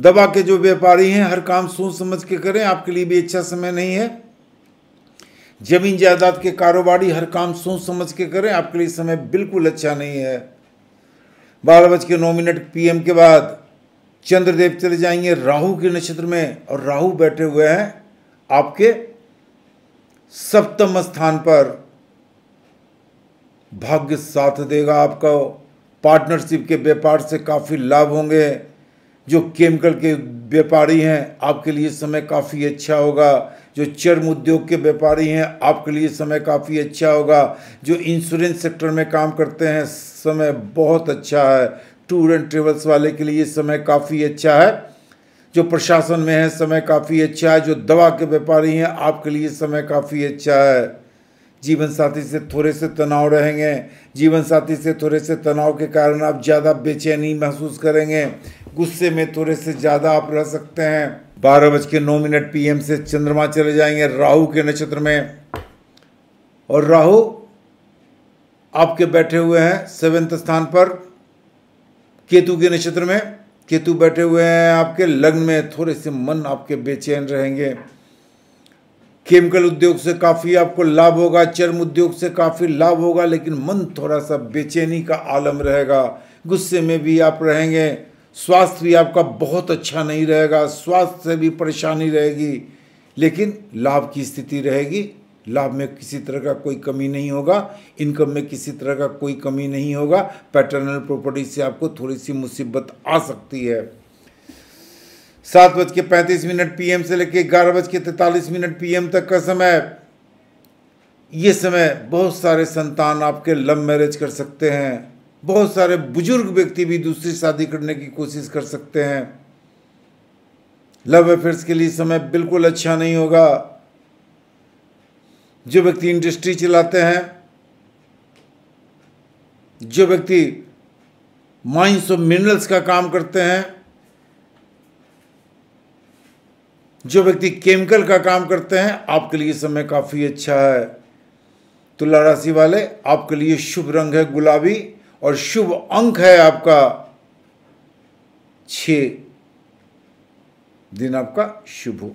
दवा के जो व्यापारी हैं हर काम सोच समझ के करें, आपके लिए भी अच्छा समय नहीं है। जमीन जायदाद के कारोबारी हर काम सोच समझ के करें, आपके लिए समय बिल्कुल अच्छा नहीं है। बारह बज के नौ मिनट पीएम के बाद चंद्रदेव चले जाएंगे राहु के नक्षत्र में, और राहु बैठे हुए हैं आपके सप्तम स्थान पर। भाग्य साथ देगा आपका। पार्टनरशिप के व्यापार से काफ़ी लाभ होंगे। जो केमिकल के व्यापारी हैं आपके लिए समय काफ़ी अच्छा होगा। जो चर्म उद्योग के व्यापारी हैं आपके लिए समय काफ़ी अच्छा होगा। जो इंश्योरेंस सेक्टर में काम करते हैं समय बहुत अच्छा है। टूर एंड ट्रेवल्स वाले के लिए समय काफ़ी अच्छा है। जो प्रशासन में है समय काफ़ी अच्छा है। जो दवा के व्यापारी हैं आपके लिए समय काफ़ी अच्छा है। जीवन साथी से थोड़े से तनाव रहेंगे। जीवन साथी से थोड़े से तनाव के कारण आप ज़्यादा बेचैनी महसूस करेंगे। गुस्से में थोड़े से ज़्यादा आप रह सकते हैं। बारह बज के नौ मिनट पीएम से चंद्रमा चले जाएंगे राहु के नक्षत्र में, और राहु आपके बैठे हुए हैं सेवेंथ स्थान पर केतु के नक्षत्र में। केतु बैठे हुए हैं आपके लग्न में, थोड़े से मन आपके बेचैन रहेंगे। केमिकल उद्योग से काफ़ी आपको लाभ होगा। चर्म उद्योग से काफ़ी लाभ होगा, लेकिन मन थोड़ा सा बेचैनी का आलम रहेगा। गुस्से में भी आप रहेंगे। स्वास्थ्य भी आपका बहुत अच्छा नहीं रहेगा। स्वास्थ्य से भी परेशानी रहेगी, लेकिन लाभ की स्थिति रहेगी। लाभ में किसी तरह का कोई कमी नहीं होगा। इनकम में किसी तरह का कोई कमी नहीं होगा। पैटर्नल प्रॉपर्टी से आपको थोड़ी सी मुसीबत आ सकती है। सात बज के पैंतीस मिनट पीएम से लेकर ग्यारह बज के तैंतालीस मिनट पीएम तक का समय, ये समय बहुत सारे संतान आपके लव मैरिज कर सकते हैं। बहुत सारे बुजुर्ग व्यक्ति भी दूसरी शादी करने की कोशिश कर सकते हैं। लव अफेयर्स के लिए समय बिल्कुल अच्छा नहीं होगा। जो व्यक्ति इंडस्ट्री चलाते हैं, जो व्यक्ति माइंस और मिनरल्स का काम करते हैं, जो व्यक्ति केमिकल का काम करते हैं आपके लिए समय काफ़ी अच्छा है। तुला राशि वाले आपके लिए शुभ रंग है गुलाबी, और शुभ अंक है आपका छ। दिन आपका शुभ हो।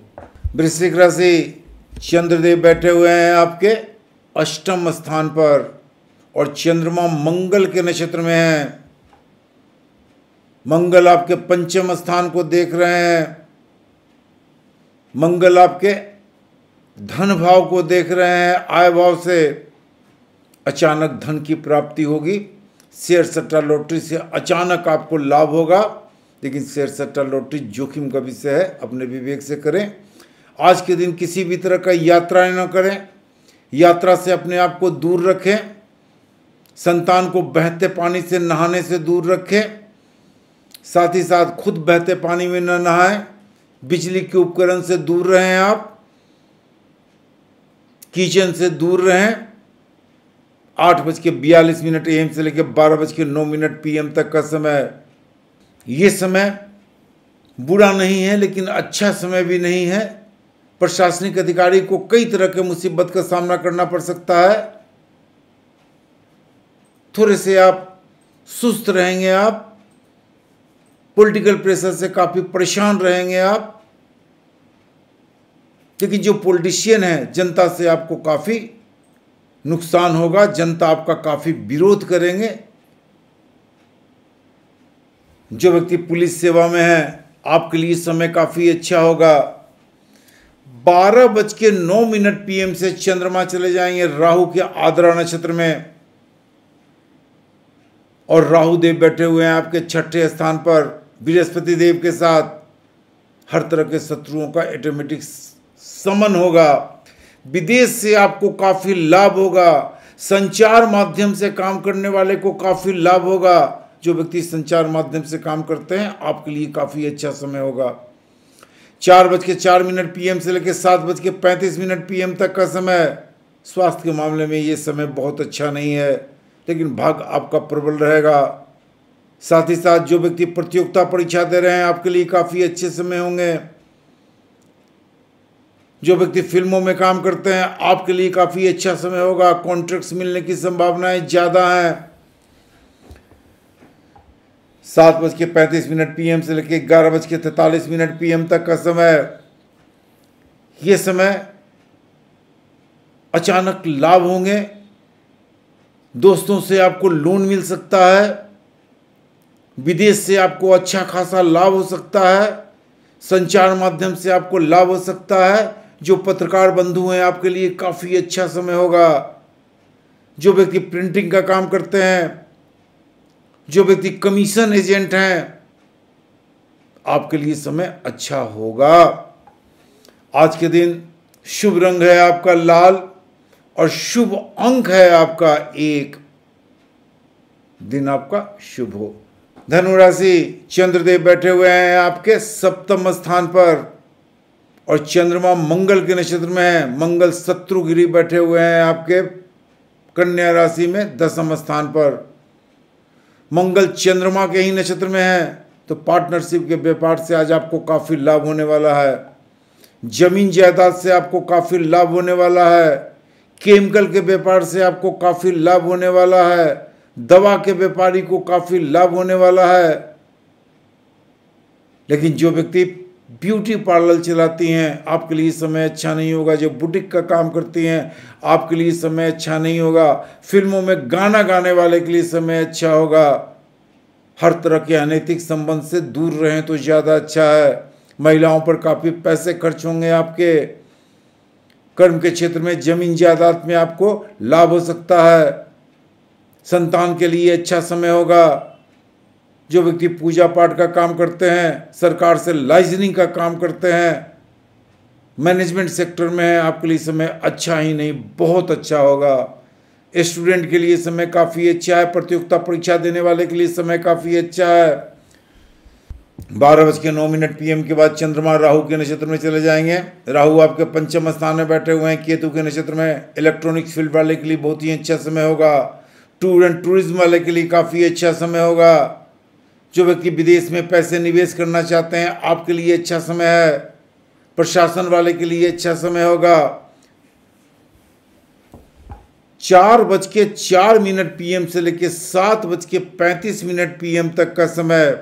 वृश्चिक राशि, चंद्रदेव बैठे हुए हैं आपके अष्टम स्थान पर, और चंद्रमा मंगल के नक्षत्र में है। मंगल आपके पंचम स्थान को देख रहे हैं। मंगल आपके धन भाव को देख रहे हैं। आय भाव से अचानक धन की प्राप्ति होगी। शेयर सट्टा लॉटरी से अचानक आपको लाभ होगा, लेकिन शेयर सट्टा लॉटरी जोखिम का विषय है, अपने विवेक से करें। आज के दिन किसी भी तरह का यात्राएं न करें। यात्रा से अपने आप को दूर रखें। संतान को बहते पानी से नहाने से दूर रखें। साथ ही साथ खुद बहते पानी में न नहाएं। बिजली के उपकरण से दूर रहें आप। किचन से दूर रहें। आठ बज के बयालीस मिनट ए एम से लेकर बारह बज के नौ मिनट पी एम तक का समय, ये समय बुरा नहीं है लेकिन अच्छा समय भी नहीं है। प्रशासनिक अधिकारी को कई तरह के मुसीबत का सामना करना पड़ सकता है। थोड़े से आप सुस्त रहेंगे, आप पॉलिटिकल प्रेशर से काफ़ी परेशान रहेंगे आप, लेकिन जो पॉलिटिशियन है जनता से आपको काफ़ी नुकसान होगा, जनता आपका काफ़ी विरोध करेंगे। जो व्यक्ति पुलिस सेवा में है आपके लिए समय काफ़ी अच्छा होगा। बारह बज के नौ मिनट पीएम से चंद्रमा चले जाएंगे राहु के आर्द्रा नक्षत्र में, और राहु देव बैठे हुए हैं आपके छठे स्थान पर बृहस्पति देव के साथ। हर तरह के शत्रुओं का ऑटोमेटिक समन होगा। विदेश से आपको काफ़ी लाभ होगा। संचार माध्यम से काम करने वाले को काफ़ी लाभ होगा। जो व्यक्ति संचार माध्यम से काम करते हैं आपके लिए काफ़ी अच्छा समय होगा। चार बज के चार मिनट पी एम से लेकर सात बज के पैंतीस मिनट पी एम तक का समय, स्वास्थ्य के मामले में ये समय बहुत अच्छा नहीं है लेकिन भाग आपका प्रबल रहेगा। साथ ही साथ जो व्यक्ति प्रतियोगिता परीक्षा दे रहे हैं आपके लिए काफ़ी अच्छे समय होंगे। जो व्यक्ति फिल्मों में काम करते हैं आपके लिए काफ़ी अच्छा समय होगा। कॉन्ट्रैक्ट्स मिलने की संभावनाएं ज़्यादा हैं। सात बज के पैंतीस मिनट पी एम से लेकर ग्यारह बज के तैंतालीस मिनट पी एम तक का समय, ये समय अचानक लाभ होंगे। दोस्तों से आपको लोन मिल सकता है। विदेश से आपको अच्छा खासा लाभ हो सकता है। संचार माध्यम से आपको लाभ हो सकता है। जो पत्रकार बंधु हैं आपके लिए काफ़ी अच्छा समय होगा। जो व्यक्ति प्रिंटिंग का काम करते हैं, जो व्यक्ति कमीशन एजेंट हैं, आपके लिए समय अच्छा होगा। आज के दिन शुभ रंग है आपका लाल और शुभ अंक है आपका एक। दिन आपका शुभ हो। धनु राशि, चंद्रदेव बैठे हुए हैं आपके सप्तम स्थान पर और चंद्रमा मंगल के नक्षत्र में है। मंगल शत्रुगिरी बैठे हुए हैं आपके कन्या राशि में दसम स्थान पर। मंगल चंद्रमा के ही नक्षत्र में है तो पार्टनरशिप के व्यापार से आज आपको काफ़ी लाभ होने वाला है। जमीन जायदाद से आपको काफ़ी लाभ होने वाला है। केमिकल के व्यापार से आपको काफ़ी लाभ होने वाला है। दवा के व्यापारी को काफ़ी लाभ होने वाला है। लेकिन जो व्यक्ति ब्यूटी पार्लर चलाती हैं आपके लिए समय अच्छा नहीं होगा। जो बुटीक का काम करती हैं आपके लिए समय अच्छा नहीं होगा। फिल्मों में गाना गाने वाले के लिए समय अच्छा होगा। हर तरह के अनैतिक संबंध से दूर रहें तो ज़्यादा अच्छा है। महिलाओं पर काफ़ी पैसे खर्च होंगे आपके। कर्म के क्षेत्र में जमीन जायदाद में आपको लाभ हो सकता है। संतान के लिए अच्छा समय होगा। जो व्यक्ति पूजा पाठ का काम करते हैं, सरकार से लाइसेंसिंग का काम करते हैं, मैनेजमेंट सेक्टर में है आपके लिए समय अच्छा ही नहीं बहुत अच्छा होगा। स्टूडेंट के लिए समय काफ़ी अच्छा है। प्रतियोगिता परीक्षा देने वाले के लिए समय काफ़ी अच्छा है। बारह बज के नौ मिनट पीएम के बाद चंद्रमा राहु के नक्षत्र में चले जाएंगे। राहु आपके पंचम स्थान में बैठे हुए हैं केतु के नक्षत्र में। इलेक्ट्रॉनिक्स फील्ड वाले के लिए बहुत ही अच्छा समय होगा। टूर एंड टूरिज्म वाले के लिए काफ़ी अच्छा समय होगा। जो व्यक्ति विदेश में पैसे निवेश करना चाहते हैं आपके लिए अच्छा समय है। प्रशासन वाले के लिए अच्छा समय होगा। चार बज के चार मिनट पीएम से लेकर सात बज के पैंतीस मिनट पीएम तक का समय,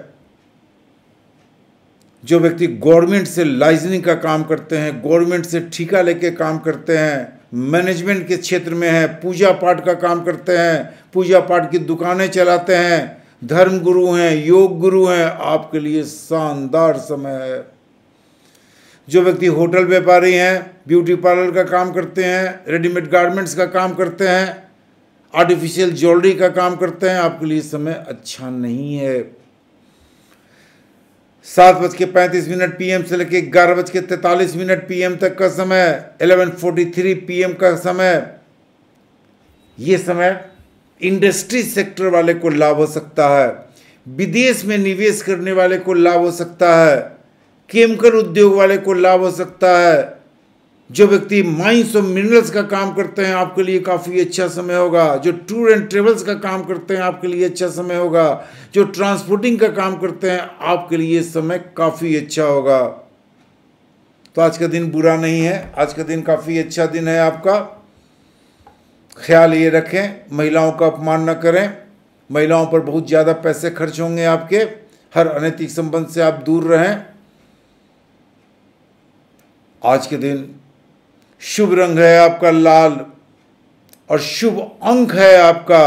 जो व्यक्ति गवर्नमेंट से लाइसेंसिंग का काम करते हैं, गवर्नमेंट से ठेका लेके काम करते हैं, मैनेजमेंट के क्षेत्र में है, पूजा पाठ का काम करते हैं, पूजा पाठ की दुकानें चलाते हैं, धर्म गुरु हैं, योग गुरु हैं, आपके लिए शानदार समय है। जो व्यक्ति होटल व्यापारी हैं, ब्यूटी पार्लर का काम करते हैं, रेडीमेड गारमेंट्स का काम करते हैं, आर्टिफिशियल ज्वेलरी का काम करते हैं, आपके लिए समय अच्छा नहीं है। सात बज के पैंतीस मिनट पीएम से लेकर ग्यारह बज के तैंतालीस मिनट पीएम तक का समय, एलेवन फोर्टी थ्री पीएम का समय, ये समय इंडस्ट्री सेक्टर वाले को लाभ हो सकता है। विदेश में निवेश करने वाले को लाभ हो सकता है। केमिकल उद्योग वाले को लाभ हो सकता है। जो व्यक्ति माइंस और मिनरल्स का काम करते हैं आपके लिए काफ़ी अच्छा समय होगा। जो टूर एंड ट्रेवल्स का काम करते हैं आपके लिए अच्छा समय होगा। जो ट्रांसपोर्टिंग का काम करते हैं आपके लिए समय काफ़ी अच्छा होगा। तो आज का दिन बुरा नहीं है, आज का दिन काफ़ी अच्छा दिन है आपका। ख्याल ये रखें, महिलाओं का अपमान न करें, महिलाओं पर बहुत ज़्यादा पैसे खर्च होंगे आपके, हर अनैतिक संबंध से आप दूर रहें। आज के दिन शुभ रंग है आपका लाल और शुभ अंक है आपका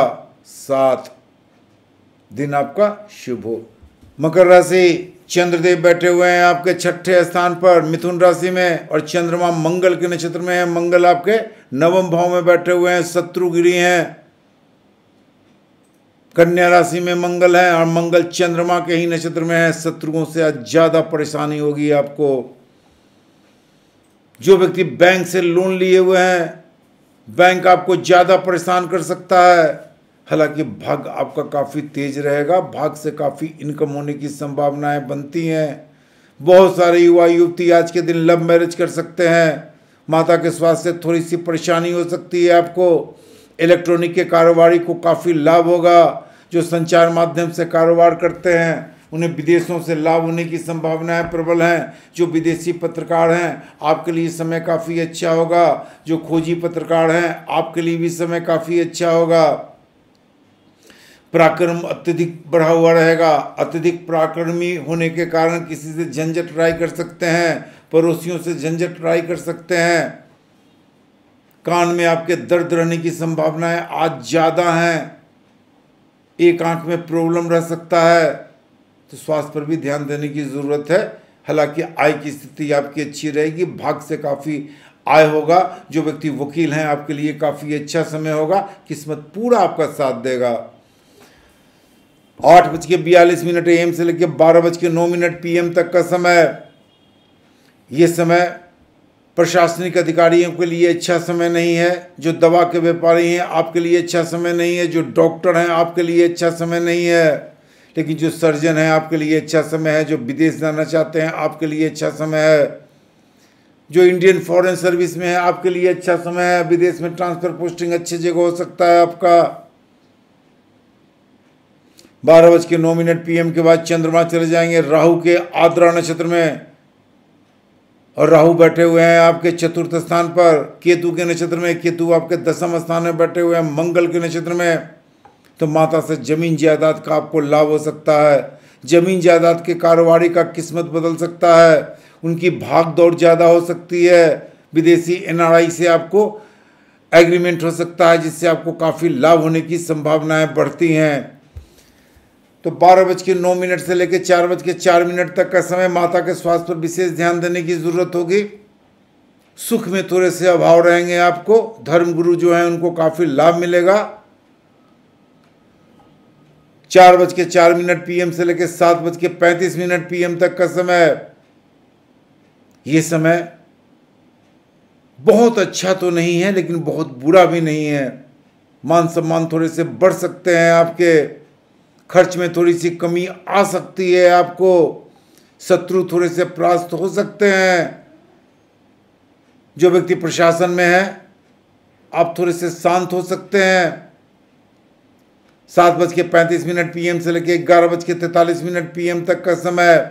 सात। दिन आपका शुभ हो। मकर राशि, चंद्रदेव बैठे हुए हैं आपके छठे स्थान पर मिथुन राशि में और चंद्रमा मंगल के नक्षत्र में है। मंगल आपके नवम भाव में बैठे हुए हैं, शत्रुगिरी हैं। कन्या राशि में मंगल है और मंगल चंद्रमा के ही नक्षत्र में है। शत्रुओं से आज ज़्यादा परेशानी होगी आपको। जो व्यक्ति बैंक से लोन लिए हुए हैं, बैंक आपको ज़्यादा परेशान कर सकता है। हालांकि भाग आपका काफ़ी तेज रहेगा, भाग से काफ़ी इनकम होने की संभावनाएं बनती हैं। बहुत सारे युवा युवती आज के दिन लव मैरिज कर सकते हैं। माता के स्वास्थ्य से थोड़ी सी परेशानी हो सकती है आपको। इलेक्ट्रॉनिक के कारोबारी को काफ़ी लाभ होगा। जो संचार माध्यम से कारोबार करते हैं उन्हें विदेशों से लाभ होने की संभावनाएं प्रबल हैं। जो विदेशी पत्रकार हैं आपके लिए समय काफ़ी अच्छा होगा। जो खोजी पत्रकार हैं आपके लिए भी समय काफ़ी अच्छा होगा। पराक्रम अत्यधिक बढ़ा हुआ रहेगा। अत्यधिक पराक्रमी होने के कारण किसी से झंझट राय कर सकते हैं, पड़ोसियों से झंझट राय कर सकते हैं। कान में आपके दर्द रहने की संभावनाएं आज ज़्यादा हैं। एक आंख में प्रॉब्लम रह सकता है, तो स्वास्थ्य पर भी ध्यान देने की ज़रूरत है। हालांकि आय की स्थिति आपकी अच्छी रहेगी, भाग से काफ़ी आय होगा। जो व्यक्ति वकील हैं आपके लिए काफ़ी अच्छा समय होगा। किस्मत पूरा आपका साथ देगा। आठ बज के बयालीस मिनट ए एम से लेकर बारह बज के नौ मिनट पी एम तक का समय, ये समय प्रशासनिक अधिकारियों के लिए अच्छा समय नहीं है। जो दवा के व्यापारी हैं आपके लिए अच्छा समय नहीं है। जो डॉक्टर हैं आपके लिए अच्छा समय नहीं है। लेकिन जो सर्जन है आपके लिए अच्छा समय है। जो विदेश जाना चाहते हैं आपके लिए अच्छा समय है। जो इंडियन फॉरेन सर्विस में है आपके लिए अच्छा समय है। विदेश में ट्रांसफर पोस्टिंग अच्छी जगह हो सकता है आपका। बारह बज के नौ मिनट पीएम के बाद चंद्रमा चले जाएंगे राहु के आर्द्रा नक्षत्र में और राहु बैठे हुए हैं आपके चतुर्थ स्थान पर केतु के नक्षत्र में। केतु आपके दसम स्थान में बैठे हुए हैं मंगल के नक्षत्र में। तो माता से जमीन जायदाद का आपको लाभ हो सकता है। जमीन जायदाद के कारोबारी का किस्मत बदल सकता है। उनकी भाग दौड़ ज़्यादा हो सकती है। विदेशी एन आर आई से आपको एग्रीमेंट हो सकता है, जिससे आपको काफ़ी लाभ होने की संभावनाएं बढ़ती हैं। तो बारह बज के नौ मिनट से लेकर चार बज के चार मिनट तक का समय माता के स्वास्थ्य पर विशेष ध्यान देने की ज़रूरत होगी। सुख में थोड़े से अभाव रहेंगे आपको। धर्मगुरु जो हैं उनको काफ़ी लाभ मिलेगा। चार बज के चार मिनट पीएम से लेकर सात बज के पैंतीस मिनट पीएम तक का समय, ये समय बहुत अच्छा तो नहीं है लेकिन बहुत बुरा भी नहीं है। मान सम्मान थोड़े से बढ़ सकते हैं आपके। खर्च में थोड़ी सी कमी आ सकती है आपको। शत्रु थोड़े से परास्त हो सकते हैं। जो व्यक्ति प्रशासन में है आप थोड़े से शांत हो सकते हैं। सात बज के पैंतीस मिनट पीएम से लेकर ग्यारह बज के तैंतालीस मिनट पीएम तक का समय,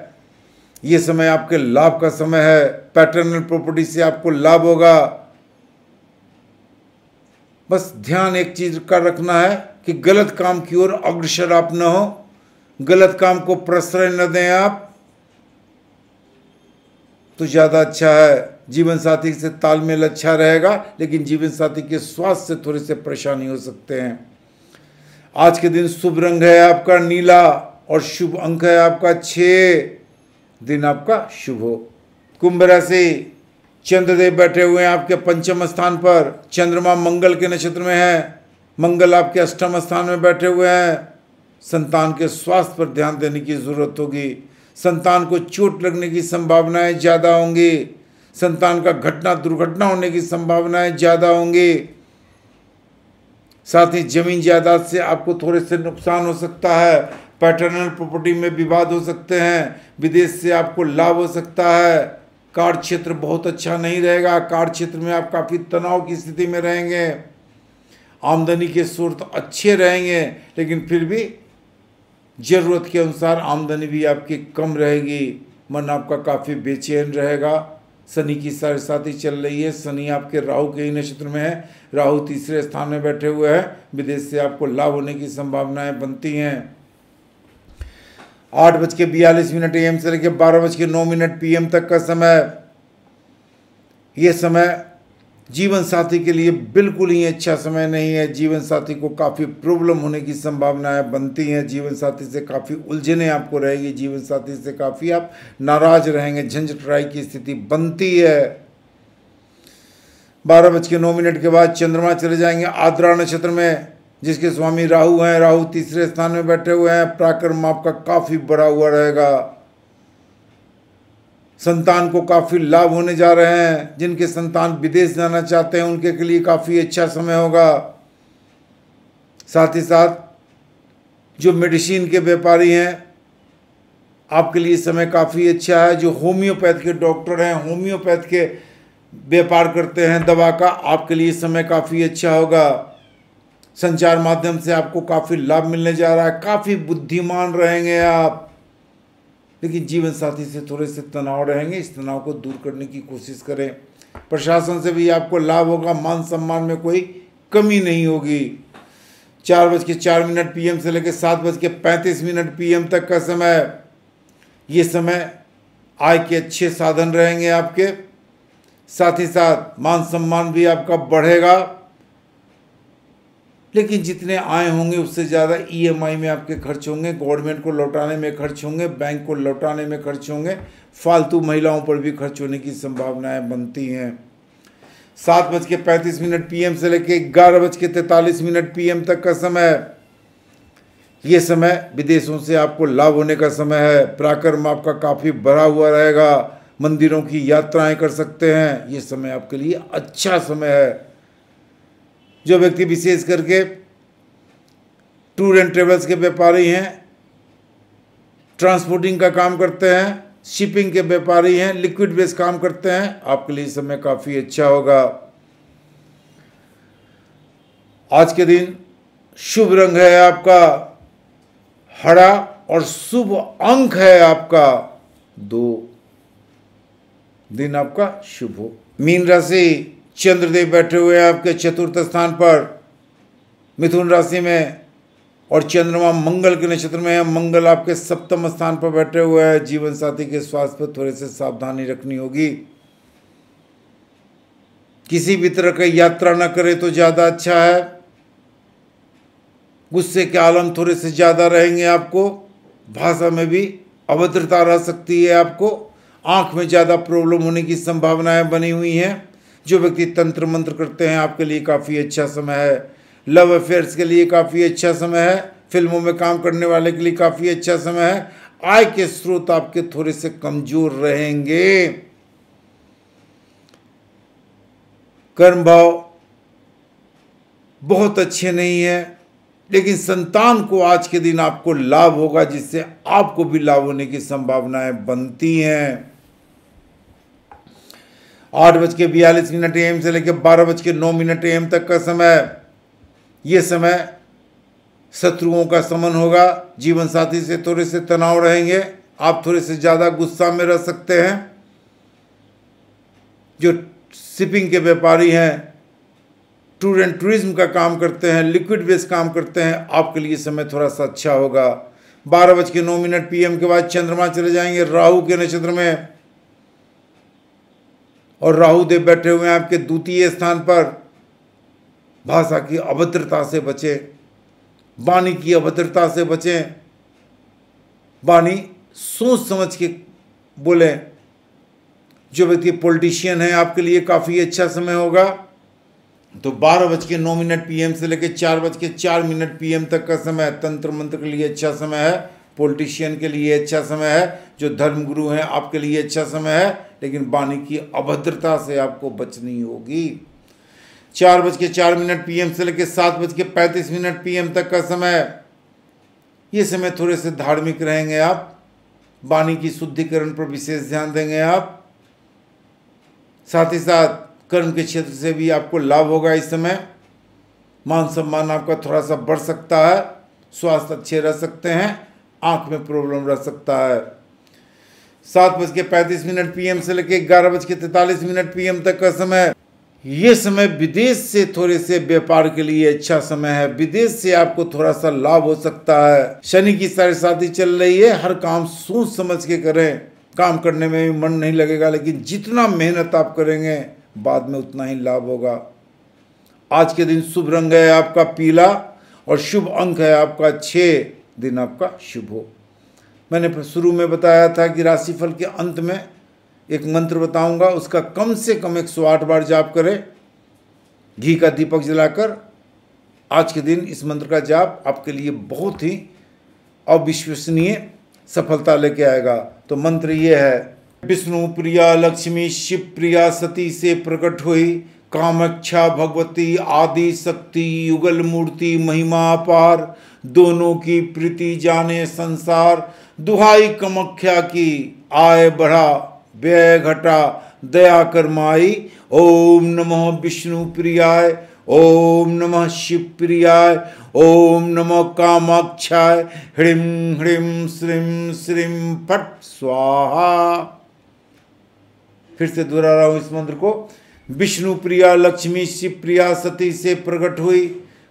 ये समय आपके लाभ का समय है। पैटर्नल प्रॉपर्टी से आपको लाभ होगा। बस ध्यान एक चीज़ का रखना है कि गलत काम की ओर अग्रसर आप न हो, गलत काम को प्रश्रय न दें आप, तो ज़्यादा अच्छा है। जीवन साथी से तालमेल अच्छा रहेगा, लेकिन जीवन साथी के स्वास्थ्य से थोड़ी से परेशानी हो सकते हैं। आज के दिन शुभ रंग है आपका नीला और शुभ अंक है आपका छः। दिन आपका शुभ हो। कुंभ राशि, चंद्रदेव बैठे हुए हैं आपके पंचम स्थान पर। चंद्रमा मंगल के नक्षत्र में है। मंगल आपके अष्टम स्थान में बैठे हुए हैं। संतान के स्वास्थ्य पर ध्यान देने की जरूरत होगी। संतान को चोट लगने की संभावनाएं ज़्यादा होंगी। संतान का घटना दुर्घटना होने की संभावनाएं ज़्यादा होंगी। साथ ही जमीन जायदाद से आपको थोड़े से नुकसान हो सकता है। पैटर्नल प्रॉपर्टी में विवाद हो सकते हैं। विदेश से आपको लाभ हो सकता है। कार्य क्षेत्र बहुत अच्छा नहीं रहेगा, कार्य क्षेत्र में आप काफ़ी तनाव की स्थिति में रहेंगे, आमदनी के स्रोत अच्छे रहेंगे लेकिन फिर भी ज़रूरत के अनुसार आमदनी भी आपकी कम रहेगी, मन आपका काफ़ी बेचैन रहेगा। शनि की साढ़े साथी चल रही है, शनि आपके राहु के ही नक्षत्र में है, राहु तीसरे स्थान में बैठे हुए हैं, विदेश से आपको लाभ होने की संभावनाएं बनती हैं। आठ बज के बयालीस मिनट ए एम से लेकर बारह बज के नौ मिनट पी एम तक का समय, ये समय जीवन साथी के लिए बिल्कुल ही अच्छा समय नहीं है। जीवन साथी को काफ़ी प्रॉब्लम होने की संभावनाएं बनती हैं, जीवन साथी से काफ़ी उलझने आपको रहेगी, जीवन साथी से काफ़ी आप नाराज रहेंगे, झंझटराई की स्थिति बनती है। बारह बज के नौ मिनट के बाद चंद्रमा चले जाएंगे आर्द्रा नक्षत्र में, जिसके स्वामी राहु हैं, राहु तीसरे स्थान में बैठे हुए हैं, पराक्रम आपका काफ़ी बड़ा हुआ रहेगा। संतान को काफ़ी लाभ होने जा रहे हैं, जिनके संतान विदेश जाना चाहते हैं उनके के लिए काफ़ी अच्छा समय होगा। साथ ही साथ जो मेडिसिन के व्यापारी हैं आपके लिए समय काफ़ी अच्छा है, जो होम्योपैथ के डॉक्टर हैं, होम्योपैथ के व्यापार करते हैं दवा का, आपके लिए समय काफ़ी अच्छा होगा। संचार माध्यम से आपको काफ़ी लाभ मिलने जा रहा है, काफ़ी बुद्धिमान रहेंगे आप, लेकिन जीवन साथी से थोड़े से तनाव रहेंगे, इस तनाव को दूर करने की कोशिश करें। प्रशासन से भी आपको लाभ होगा, मान सम्मान में कोई कमी नहीं होगी। चार बज के चार मिनट पीएम से लेकर सात बज के पैंतीस मिनट पीएम तक का समय, ये समय आय के अच्छे साधन रहेंगे आपके, साथ ही साथ मान सम्मान भी आपका बढ़ेगा, लेकिन जितने आय होंगे उससे ज़्यादा ईएमआई में आपके खर्च होंगे, गवर्नमेंट को लौटाने में खर्च होंगे, बैंक को लौटाने में खर्च होंगे, फालतू महिलाओं पर भी खर्च होने की संभावनाएं बनती हैं। सात बज के पैंतीस मिनट पीएम से लेकर ग्यारह बज के तैंतालीस मिनट पीएम तक का समय, ये समय विदेशों से आपको लाभ होने का समय है, पराक्रम आपका काफ़ी बढ़ा हुआ रहेगा, मंदिरों की यात्राएँ कर सकते हैं, ये समय आपके लिए अच्छा समय है। जो व्यक्ति विशेष करके टूर एंड ट्रेवल्स के व्यापारी हैं, ट्रांसपोर्टिंग का काम करते हैं, शिपिंग के व्यापारी हैं, लिक्विड बेस काम करते हैं, आपके लिए समय काफ़ी अच्छा होगा। आज के दिन शुभ रंग है आपका हरा और शुभ अंक है आपका दो। दिन आपका शुभ हो। मीन राशि चंद्रदेव बैठे हुए हैं आपके चतुर्थ स्थान पर मिथुन राशि में, और चंद्रमा मंगल के नक्षत्र में है, मंगल आपके सप्तम स्थान पर बैठे हुए हैं। जीवन साथी के स्वास्थ्य पर थोड़े से सावधानी रखनी होगी, किसी भी तरह की यात्रा न करें तो ज़्यादा अच्छा है, गुस्से के आलम थोड़े से ज़्यादा रहेंगे आपको, भाषा में भी अभद्रता रह सकती है आपको, आँख में ज़्यादा प्रॉब्लम होने की संभावनाएँ बनी हुई हैं। जो व्यक्ति तंत्र मंत्र करते हैं आपके लिए काफ़ी अच्छा समय है, लव अफेयर्स के लिए काफ़ी अच्छा समय है, फिल्मों में काम करने वाले के लिए काफ़ी अच्छा समय है। आय के स्रोत आपके थोड़े से कमजोर रहेंगे, कर्म भाव बहुत अच्छे नहीं है, लेकिन संतान को आज के दिन आपको लाभ होगा, जिससे आपको भी लाभ होने की संभावनाएं बनती हैं। आठ बज के बयालीस मिनट ए एम से लेकर बारह बज के नौ मिनट ए एम तक का समय, ये समय शत्रुओं का समन होगा, जीवन साथी से थोड़े से तनाव रहेंगे, आप थोड़े से ज़्यादा गुस्सा में रह सकते हैं। जो शिपिंग के व्यापारी हैं, टूर एंड टूरिज्म का काम करते हैं, लिक्विड बेस्ड काम करते हैं, आपके लिए समय थोड़ा सा अच्छा होगा। बारह बज के नौ मिनट पी एम के बाद चंद्रमा चले जाएंगे राहु के नक्षत्र में, और राहु देव बैठे हुए हैं आपके द्वितीय स्थान पर। भाषा की अभद्रता से बचें, वाणी की अभद्रता से बचें, वाणी सोच समझ के बोलें। जो व्यक्ति पॉलिटिशियन है आपके लिए काफ़ी अच्छा समय होगा। तो बारह बज के नौ मिनट पीएम से लेकर चार बज के चार मिनट पीएम तक का समय तंत्र मंत्र के लिए अच्छा समय है, पॉलिटिशियन के लिए अच्छा समय है, जो धर्मगुरु हैं आपके लिए अच्छा समय है, लेकिन वाणी की अभद्रता से आपको बचनी होगी। चार बज के चार मिनट पीएम से लेकर सात बज के पैंतीस मिनट पीएम तक का समय, ये समय थोड़े से धार्मिक रहेंगे आप, वाणी की शुद्धिकरण पर विशेष ध्यान देंगे आप, साथ ही साथ कर्म के क्षेत्र से भी आपको लाभ होगा। इस समय मान सम्मान आपका थोड़ा सा बढ़ सकता है, स्वास्थ्य अच्छे रह सकते हैं, आँख में प्रॉब्लम रह सकता है। सात बज के पैंतीस मिनट पी एम से लेके ग्यारह बज के तैंतालीस मिनट पी एम तक का समय, ये समय विदेश से थोड़े से व्यापार के लिए अच्छा समय है। विदेश से आपको थोड़ा सा लाभ हो सकता है। शनि की साढ़े साथी चल रही है, हर काम सोच समझ के करें, काम करने में भी मन नहीं लगेगा, लेकिन जितना मेहनत आप करेंगे बाद में उतना ही लाभ होगा। आज के दिन शुभ रंग है आपका पीला और शुभ अंक है आपका छः। दिन आपका शुभ हो। मैंने शुरू में बताया था कि राशिफल के अंत में एक मंत्र बताऊंगा, उसका कम से कम एक सौ आठ बार जाप करें। घी का दीपक जलाकर आज के दिन इस मंत्र का जाप आपके लिए बहुत ही अविश्वसनीय सफलता लेके आएगा। तो मंत्र ये है, विष्णु प्रिया लक्ष्मी शिव प्रिया सती से प्रकट हुई, कामाख्या भगवती आदि शक्ति युगल मूर्ति महिमा अपार, दोनों की प्रीति जाने संसार, दुहाई कामाख्या की आय बढ़ा व्यय घटा दया करमाई। ओम नमः विष्णु प्रियाय, ओम नमः शिव प्रियाय, ओम नमः कामाक्षाय, ह्रीम ह्रीम श्रीम श्रीम फट स्वाहा। फिर से दोहरा रहा हूँ इस मंत्र को, विष्णु प्रिया लक्ष्मी शिव प्रिया सती से प्रकट हुई,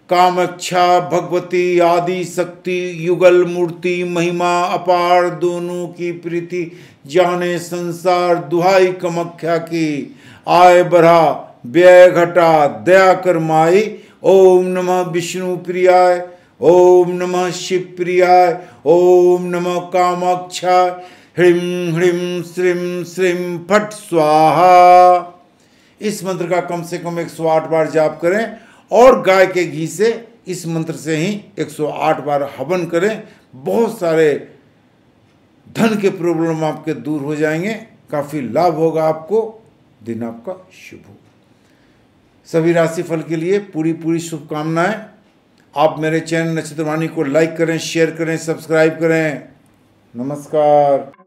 कामाख्या भगवती आदि शक्ति युगल मूर्ति महिमा अपार, दोनों की प्रीति जाने संसार, दुहाई कामाख्या की आय बढ़ा व्यय घटा दया करमाई। ओम नमः विष्णु प्रियाय, ओम नमः शिव प्रियाय, ओम नमः कामाख्या, ह्रीम ह्रीम श्रीम श्रीम फट स्वाहा। इस मंत्र का कम से कम एक सौ आठ बार जाप करें और गाय के घी से इस मंत्र से ही एक सौ आठ बार हवन करें। बहुत सारे धन के प्रॉब्लम आपके दूर हो जाएंगे, काफ़ी लाभ होगा आपको। दिन आपका शुभ हो। सभी राशिफल के लिए पूरी पूरी शुभकामनाएं। आप मेरे चैनल नक्षत्र वाणी को लाइक करें, शेयर करें, सब्सक्राइब करें। नमस्कार।